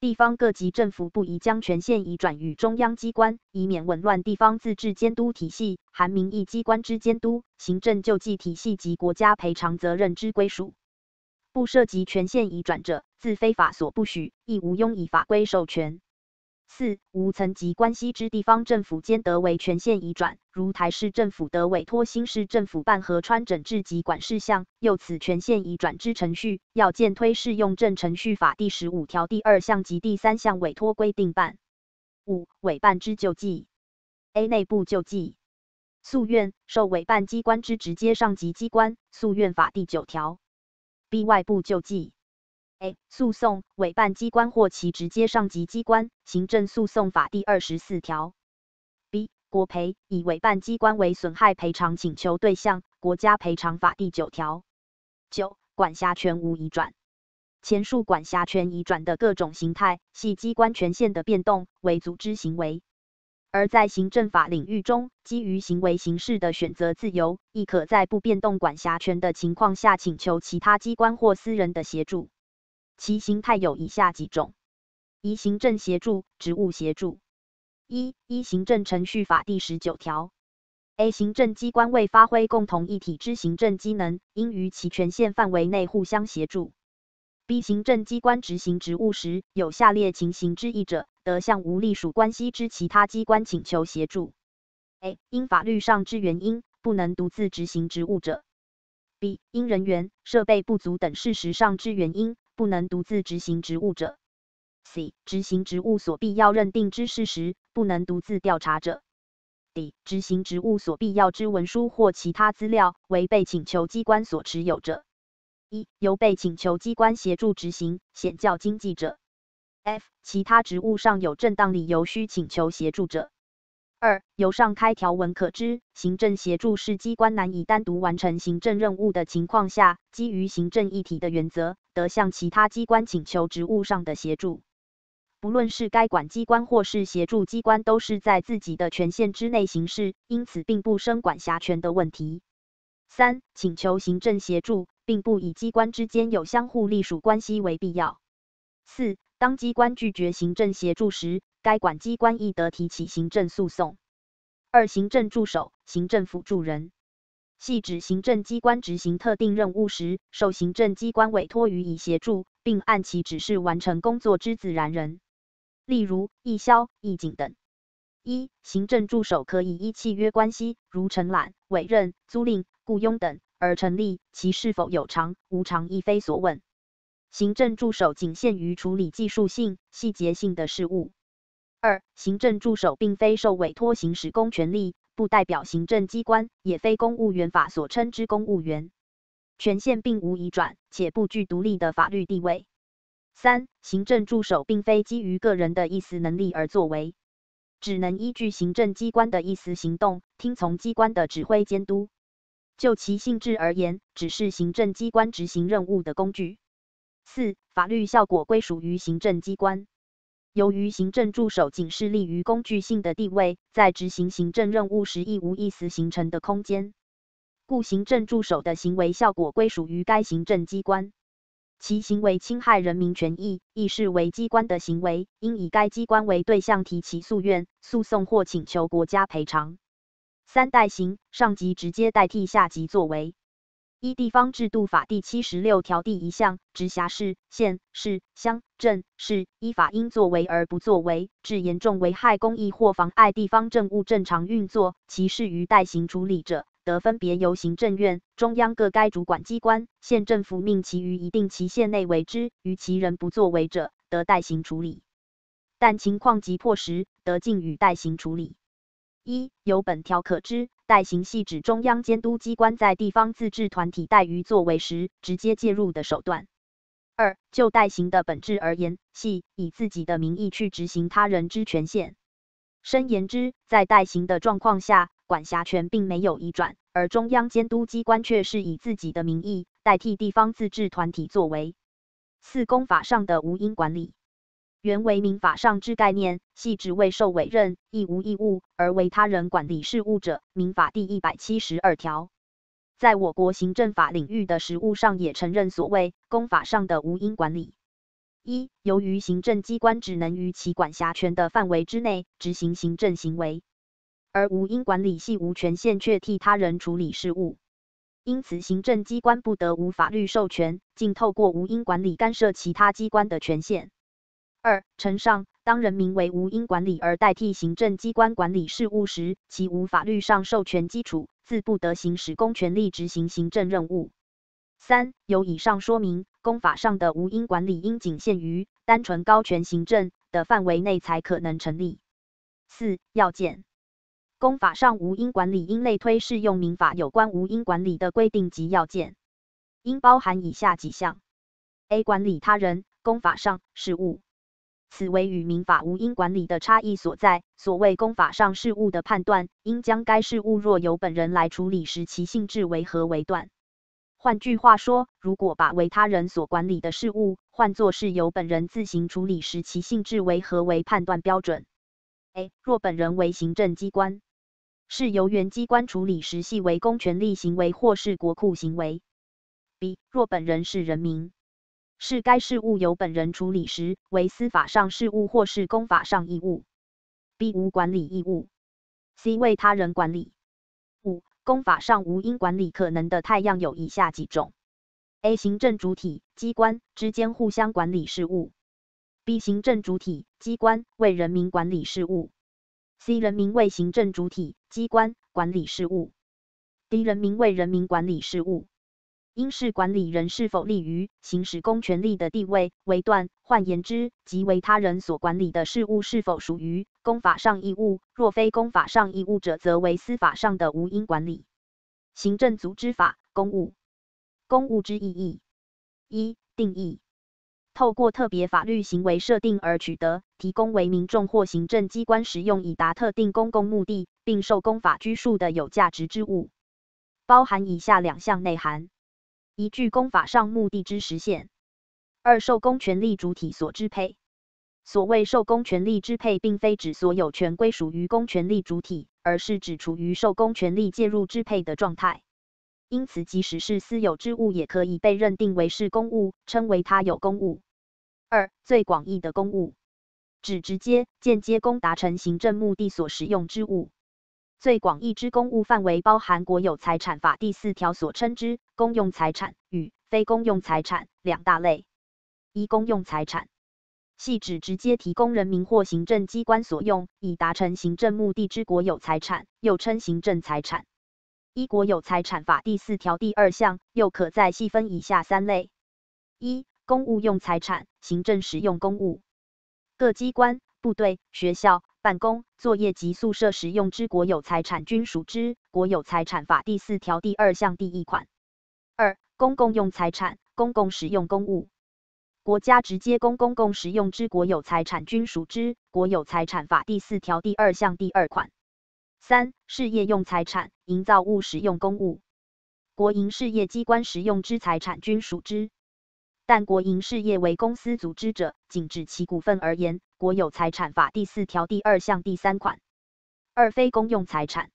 地方各级政府不宜将权限移转与中央机关，以免紊乱地方自治监督体系、含民意机关之监督、行政救济体系及国家赔偿责任之归属。不涉及权限移转者，自非法所不许，亦无庸以法规授权。 四、无层级关系之地方政府间得为权限移转，如台市政府得委托新市政府办河川整治及管事项，又此权限移转之程序，要件推适用证程序法第十五条第二项及第三项委托规定办。五、委办之救济 A 内部救济，诉愿受委办机关之直接上级机关，诉愿法第九条。B 外部救济。 A. 诉讼委办机关或其直接上级机关，行政诉讼法第二十四条。B. 国赔以委办机关为损害赔偿请求对象，国家赔偿法第九条。九、管辖权无移转。前述管辖权移转的各种形态，系机关权限的变动，为组织行为；而在行政法领域中，基于行为形式的选择自由，亦可在不变动管辖权的情况下，请求其他机关或私人的协助。 其形态有以下几种：一、行政协助、职务协助。一、依行政程序法第十九条 ，A 行政机关为发挥共同一体之行政机能，应于其权限范围内互相协助。B 行政机关执行职务时，有下列情形之一者，得向无隶属关系之其他机关请求协助 ：A 因法律上之原因，不能独自执行职务者 ；B 因人员、设备不足等事实上之原因， 不能独自执行职务者 ；C. 执行职务所必要认定之事实，不能独自调查者 ；D. 执行职务所必要之文书或其他资料，为被请求机关所持有者。一、由被请求机关协助执行，显较经济者 ；F. 其他职务上有正当理由需请求协助者。二、由上开条文可知，行政协助是机关难以单独完成行政任务的情况下，基于行政一体的原则， 得向其他机关请求职务上的协助，不论是该管机关或是协助机关，都是在自己的权限之内行事，因此并不生管辖权的问题。三、请求行政协助，并不以机关之间有相互隶属关系为必要。四、当机关拒绝行政协助时，该管机关亦得提起行政诉讼。二、行政助手、行政辅助人， 系指行政机关执行特定任务时，受行政机关委托予以协助，并按其指示完成工作之自然人，例如义消、义警等。一、行政助手可以依契约关系，如承揽、委任、租赁、雇佣等而成立，其是否有偿、无偿亦非所问。行政助手仅限于处理技术性、细节性的事务。二、行政助手并非受委托行使公权力， 不代表行政机关，也非公务员法所称之公务员，权限并无移转，且不具独立的法律地位。三、行政助手并非基于个人的意思能力而作为，只能依据行政机关的意思行动，听从机关的指挥监督。就其性质而言，只是行政机关执行任务的工具。四、法律效果归属于行政机关。 由于行政助手仅是立于工具性的地位，在执行行政任务时亦无意思形成的空间，故行政助手的行为效果归属于该行政机关，其行为侵害人民权益，亦视为机关的行为，应以该机关为对象提起诉愿、诉讼或请求国家赔偿。三、代行，上级直接代替下级作为。 依地方制度法第七十六条第一项，直辖市、县、市、乡、镇、市依法应作为而不作为，致严重危害公益或妨碍地方政务正常运作，其事于代行处理者，得分别由行政院、中央各该主管机关、县政府命其于一定期限内为之；于其人不作为者，得代行处理，但情况急迫时，得逕予代行处理。 一、由本条可知，代行系指中央监督机关在地方自治团体怠于作为时直接介入的手段。二、就代行的本质而言，系以自己的名义去执行他人之权限。深言之，在代行的状况下，管辖权并没有移转，而中央监督机关却是以自己的名义代替地方自治团体作为。四、公法上的无因管理。 原为民法上之概念，系指为受委任、亦无义务而为他人管理事务者。民法第一百七十二条。在我国行政法领域的实务上也承认所谓公法上的无因管理。一、由于行政机关只能于其管辖权的范围之内执行行政行为，而无因管理系无权限却替他人处理事务，因此行政机关不得无法律授权，竟透过无因管理干涉其他机关的权限。二、承上，当人民为无因管理而代替行政机关管理事务时，其无法律上授权基础，自不得行使公权力执行行政任务。三、由以上说明，公法上的无因管理应仅限于单纯高权行政的范围内才可能成立。四、要件。公法上无因管理应类推适用民法有关无因管理的规定及要件，应包含以下几项。 A. 管理他人，公法上事务。此为与民法无因管理的差异所在。所谓公法上事务的判断，应将该事务若由本人来处理时，其性质为何为断。换句话说，如果把为他人所管理的事务换作是由本人自行处理时，其性质为何为判断标准。A. 若本人为行政机关，是由原机关处理时，系为公权力行为或是国库行为。B. 若本人是人民，是该事务由本人处理时，为司法上事务或是公法上义务。B. 无管理义务。C. 为他人管理。五、公法上无因管理可能的态样有以下几种。A. 行政主体、机关之间互相管理事务。B. 行政主体、机关为人民管理事务。C. 人民为行政主体、机关管理事务。D. 人民为人民管理事务。应视管理人是否立于行使公权力的地位为断，换言之，即为他人所管理的事务是否属于公法上义务，若非公法上义务者，则为司法上的无因管理。行政组织法，公务。公务之意义：一、定义，透过特别法律行为设定而取得，提供为民众或行政机关使用以达特定公共目的，并受公法拘束的有价值之物，包含以下两项内涵。一、具公法上目的之实现。二、受公权力主体所支配。所谓受公权力支配，并非指所有权归属于公权力主体，而是指处于受公权力介入支配的状态。因此，即使是私有之物，也可以被认定为是公物，称为他有公物。二、最广义的公物，指直接、间接供达成行政目的所使用之物。最广义之公务范围包含国有财产法第四条所称之公用财产与非公用财产两大类。一、公用财产，系指直接提供人民或行政机关所用，以达成行政目的之国有财产，又称行政财产。依国有财产法第四条第二项，又可再细分以下三类：一、公务用财产，行政使用公务，各机关、部队、学校、办公、作业及宿舍使用之国有财产，均属之国有财产法第四条第二项第一款。二、公共用财产，公共使用公物，国家直接供公共使用之国有财产，均属之国有财产法第四条第二项第二款。三、事业用财产，营造物使用公物，国营事业机关使用之财产，均属之。但国营事业为公司组织者，仅指其股份而言，国有财产法第四条第二项第三款。二、非公用财产，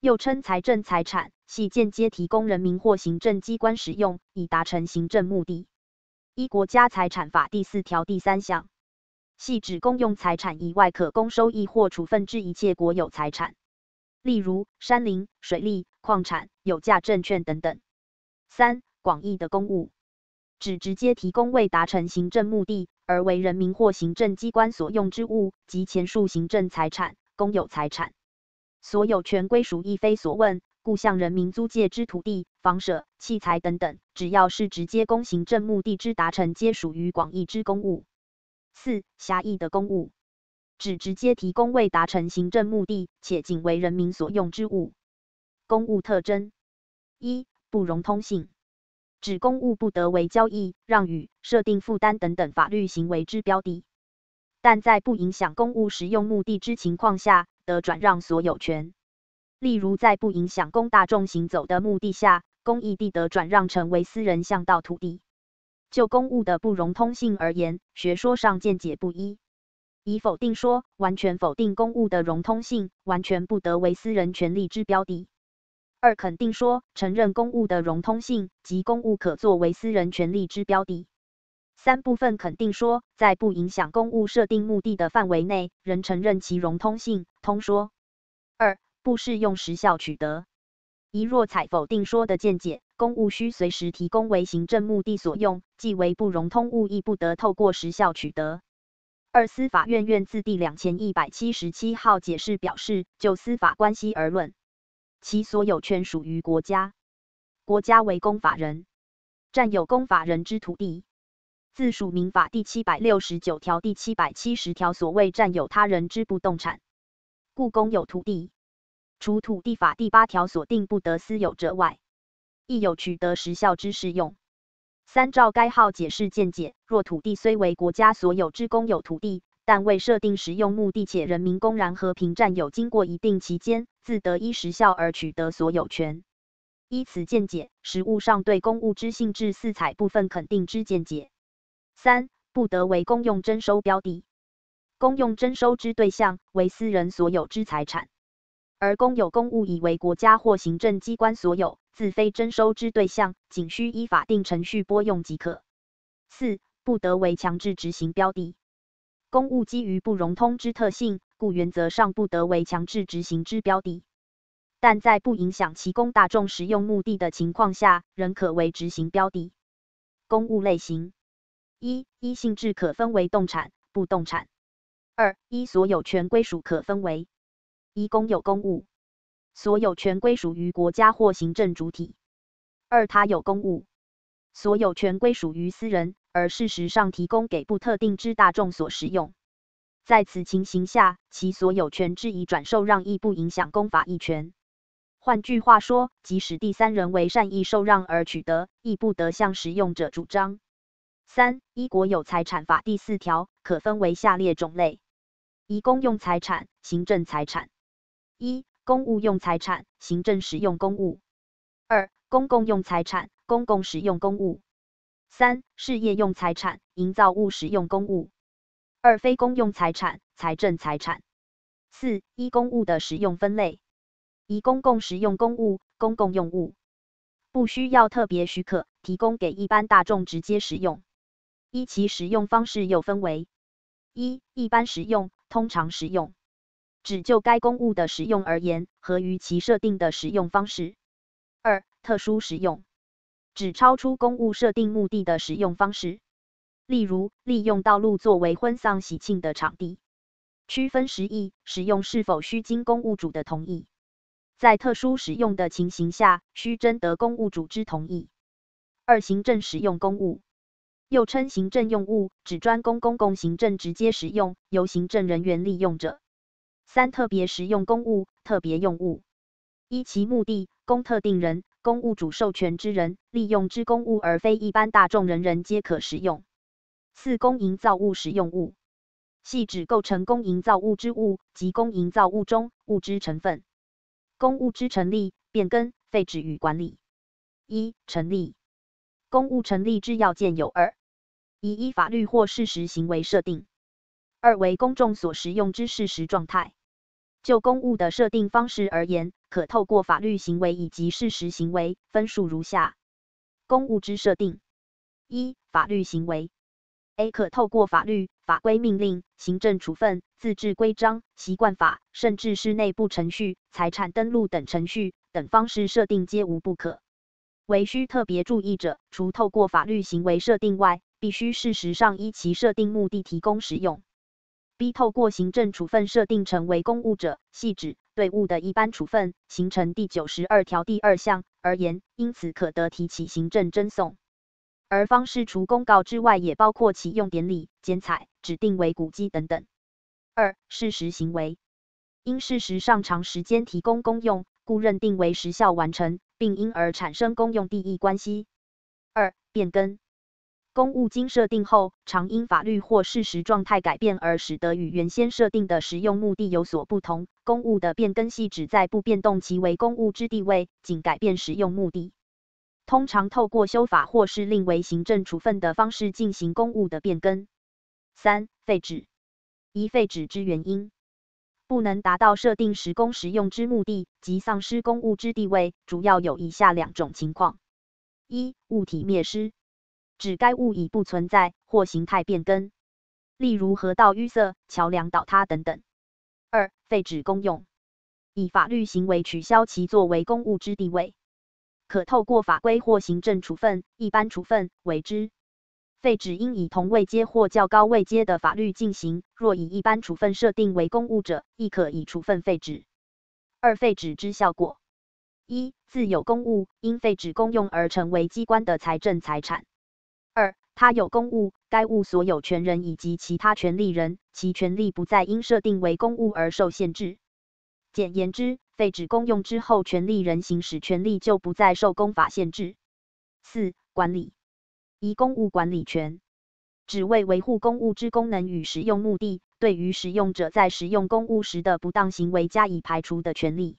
又称财政财产，系间接提供人民或行政机关使用，以达成行政目的。依国家财产法第四条第三项，系指公用财产以外可供收益或处分之一切国有财产，例如山林、水利、矿产、有价证券等等。三、广义的公物，指直接提供未达成行政目的而为人民或行政机关所用之物，及前述行政财产、公有财产。所有权归属亦非所问，故向人民租借之土地、房舍、器材等等，只要是直接供行政目的之达成，皆属于广义之公物。四、狭义的公物，指直接提供未达成行政目的且仅为人民所用之物。公物特征：一、不融通性，指公物不得为交易、让与、设定负担等等法律行为之标的，但在不影响公物使用目的之情况下，得转让所有权。例如，在不影响供大众行走的目的下，公益地得转让成为私人巷道土地。就公物的不融通性而言，学说上见解不一。以否定说，完全否定公物的融通性，完全不得为私人权利之标的。二、肯定说承认公务的融通性及公务可作为私人权利之标的。三、部分肯定说在不影响公务设定目的的范围内，仍承认其融通性通说。二、不适用时效取得。一、若采否定说的见解，公务需随时提供为行政目的所用，即为不融通物，亦不得透过时效取得。二、司法院院字第两千一百七十七号解释表示，就司法关系而论，其所有权属于国家，国家为公法人，占有公法人之土地。自属民法第七百六十九条、第七百七十条所谓占有他人之不动产，故公有土地，除土地法第八条所定不得私有者外，亦有取得时效之适用。三、照该号解释见解，若土地虽为国家所有之公有土地，但未设定使用目的，且人民公然和平占有，经过一定期间，自得依时效而取得所有权。依此见解，实务上对公务之性质四采部分肯定之见解。三、不得为公用征收标的。公用征收之对象为私人所有之财产，而公有公务以为国家或行政机关所有，自非征收之对象，仅需依法定程序拨用即可。四、不得为强制执行标的。公务基于不融通之特性，故原则上不得为强制执行之标的，但在不影响其供大众使用目的的情况下，仍可为执行标的。公务类型：一、依性质可分为动产、不动产；二、依所有权归属可分为：一、公有公务，所有权归属于国家或行政主体；二、他有公务，所有权归属于私人，而事实上提供给不特定之大众所使用。在此情形下，其所有权之以转受让，亦不影响公法益权。换句话说，即使第三人为善意受让而取得，亦不得向使用者主张。三、依国有财产法第四条，可分为下列种类：一、公用财产、行政财产。一、公务用财产，行政使用公务；二、公共用财产，公共使用公务；三、事业用财产，营造物使用公务；二、非公用财产，财政财产。四、依公务的使用分类：一、公共使用公务，公共用物，不需要特别许可，提供给一般大众直接使用。依其使用方式又分为：一、一般使用，通常使用。只就该公务的使用而言，合于其设定的使用方式。二、特殊使用，只超出公务设定目的的使用方式，例如利用道路作为婚丧喜庆的场地。区分时宜，使用是否需经公务主的同意。在特殊使用的情形下，需征得公务主之同意。二、行政使用公务，又称行政用物，指专供公共行政直接使用，由行政人员利用者。三、特别使用公务，特别用物，依其目的，供特定人、公务主授权之人利用之公务，而非一般大众人人皆可使用。四、公营造物使用物，系指构成公营造物之物及公营造物中物之成分。公务之成立、变更、废止与管理。一、成立。公务成立之要件有二：一、依法律或事实行为设定；二、为公众所使用之事实状态。就公务的设定方式而言，可透过法律行为以及事实行为，分数如下。公务之设定：一、法律行为。A 可透过法律、法规命令、行政处分、自治规章、习惯法，甚至是内部程序、财产登录等程序等方式设定，皆无不可。唯需特别注意者，除透过法律行为设定外，必须事实上依其设定目的提供使用。B 透过行政处分设定成为公务者，系指对物的一般处分，形成第九十二条第二项而言，因此可得提起行政争讼。而方式除公告之外，也包括启用典礼、剪彩、指定为古迹等等。二、事实行为，因事实上长时间提供公用，故认定为时效完成，并因而产生公用地益关系。二、变更。公务经设定后，常因法律或事实状态改变而使得与原先设定的使用目的有所不同。公务的变更系指在不变动其为公务之地位，仅改变使用目的。通常透过修法或是另为行政处分的方式进行公务的变更。三、废止。一、废止之原因。不能达到设定时工时用之目的及丧失公务之地位，主要有以下两种情况：一、物体灭失，指该物已不存在或形态变更，例如河道淤塞、桥梁倒塌等等；二、废止公用，以法律行为取消其作为公务之地位，可透过法规或行政处分、一般处分为之。废止应以同位阶或较高位阶的法律进行，若以一般处分设定为公务者，亦可以处分废止。二、废止之效果：一、自有公务因废止公用而成为机关的财政财产；二、他有公务，该物所有权人以及其他权利人，其权利不再因设定为公务而受限制。简言之，废止公用之后，权利人行使权利就不再受公法限制。四、管理，依公务管理权，只为维护公务之功能与使用目的，对于使用者在使用公务时的不当行为加以排除的权利。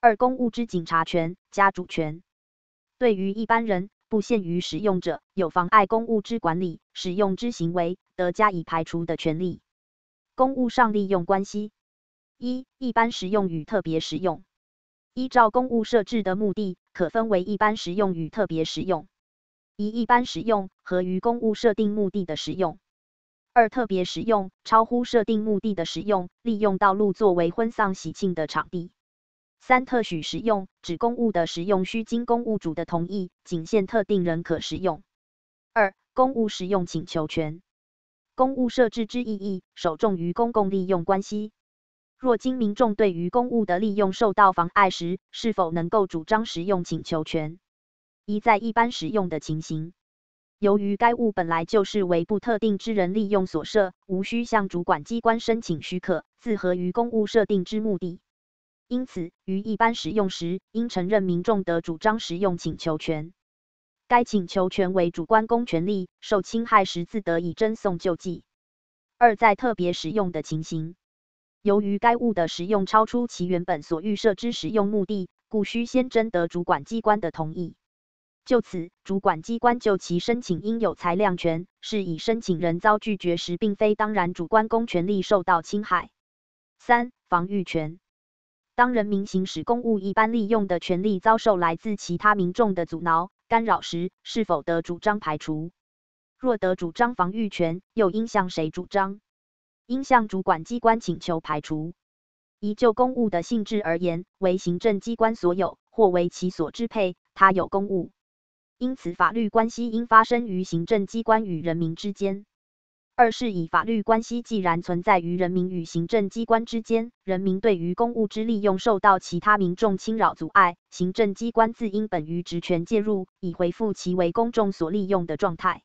二、公务之警察权、家主权，对于一般人，不限于使用者，有妨碍公务之管理、使用之行为，得加以排除的权利。公务上利用关系：一、一般实用与特别实用，依照公务设置的目的，可分为一般实用与特别实用。一、一般实用，合于公务设定目的的实用；二、特别实用，超乎设定目的的实用，利用道路作为婚丧喜庆的场地；三、特许实用，指公务的实用需经公务主的同意，仅限特定人可使用。二、公务实用请求权，公务设置之意义，首重于公共利用关系。若经民众对于公务的利用受到妨碍时，是否能够主张实用请求权？一、在一般实用的情形，由于该物本来就是为不特定之人利用所设，无需向主管机关申请许可，自合于公务设定之目的，因此于一般实用时，应承认民众得主张实用请求权。该请求权为主观公权力，受侵害时自得以争讼救济。二、在特别实用的情形，由于该物的实用超出其原本所预设之实用目的，故需先征得主管机关的同意。就此，主管机关就其申请应有裁量权，是以申请人遭拒绝时，并非当然主观公权力受到侵害。三、防御权，当人民行使公务一般利用的权利遭受来自其他民众的阻挠、干扰时，是否得主张排除？若得主张防御权，又应向谁主张？应向主管机关请求排除。依就公务的性质而言，为行政机关所有或为其所支配，他有公务。因此法律关系应发生于行政机关与人民之间。二是以法律关系既然存在于人民与行政机关之间，人民对于公务之利用受到其他民众侵扰阻碍，行政机关自应本于职权介入，以恢复其为公众所利用的状态。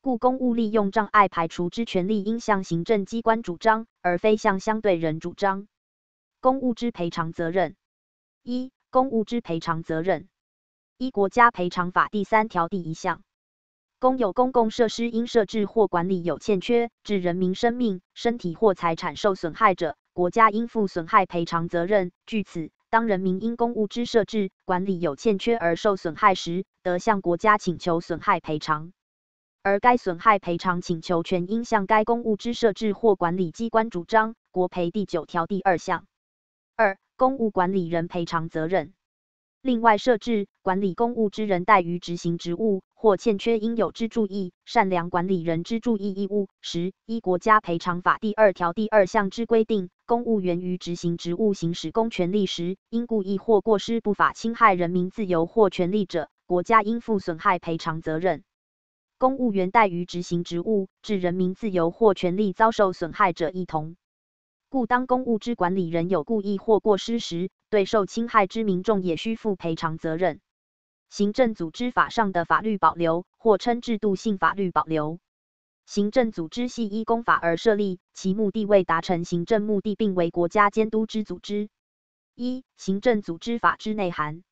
故公务利用障碍排除之权利应向行政机关主张，而非向相对人主张。公务之赔偿责任：一、公务之赔偿责任，依国家赔偿法第三条第一项，公有公共设施因设置或管理有欠缺，致人民生命、身体或财产受损害者，国家应负损害赔偿责任。据此，当人民因公务之设置、管理有欠缺而受损害时，得向国家请求损害赔偿，而该损害赔偿请求权应向该公务之设置或管理机关主张。国赔第九条第二项。二、公务管理人赔偿责任。另外设置、管理公务之人怠于执行职务或欠缺应有之注意、善良管理人之注意义务时，依国家赔偿法第二条第二项之规定，公务员于执行职务行使公权力时，因故意或过失不法侵害人民自由或权利者，国家应负损害赔偿责任。公务员怠于执行职务，致人民自由或权利遭受损害者一同。故当公务之管理人有故意或过失时，对受侵害之民众也需负赔偿责任。行政组织法上的法律保留，或称制度性法律保留。行政组织系依公法而设立，其目的为达成行政目的并为国家监督之组织。一、行政组织法之内涵。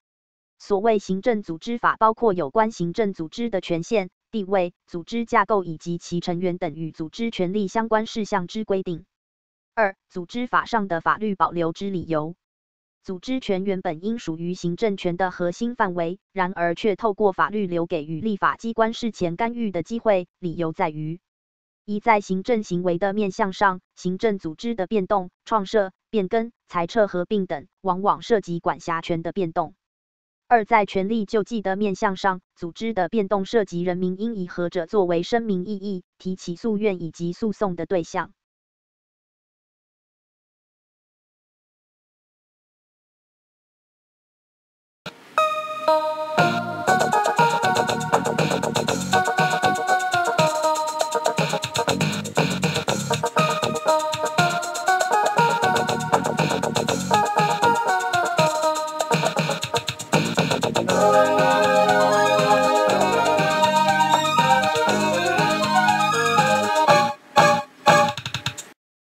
所谓行政组织法包括有关行政组织的权限、地位、组织架构以及其成员等与组织权力相关事项之规定。二、组织法上的法律保留之理由。组织权原本应属于行政权的核心范围，然而却透过法律留给与立法机关事前干预的机会，理由在于：一在行政行为的面向上，行政组织的变动、创设、变更、裁撤、合并等，往往涉及管辖权的变动；二在权力救济的面向上，组织的变动涉及人民应以何者作为声明异议、提起诉愿以及诉讼的对象。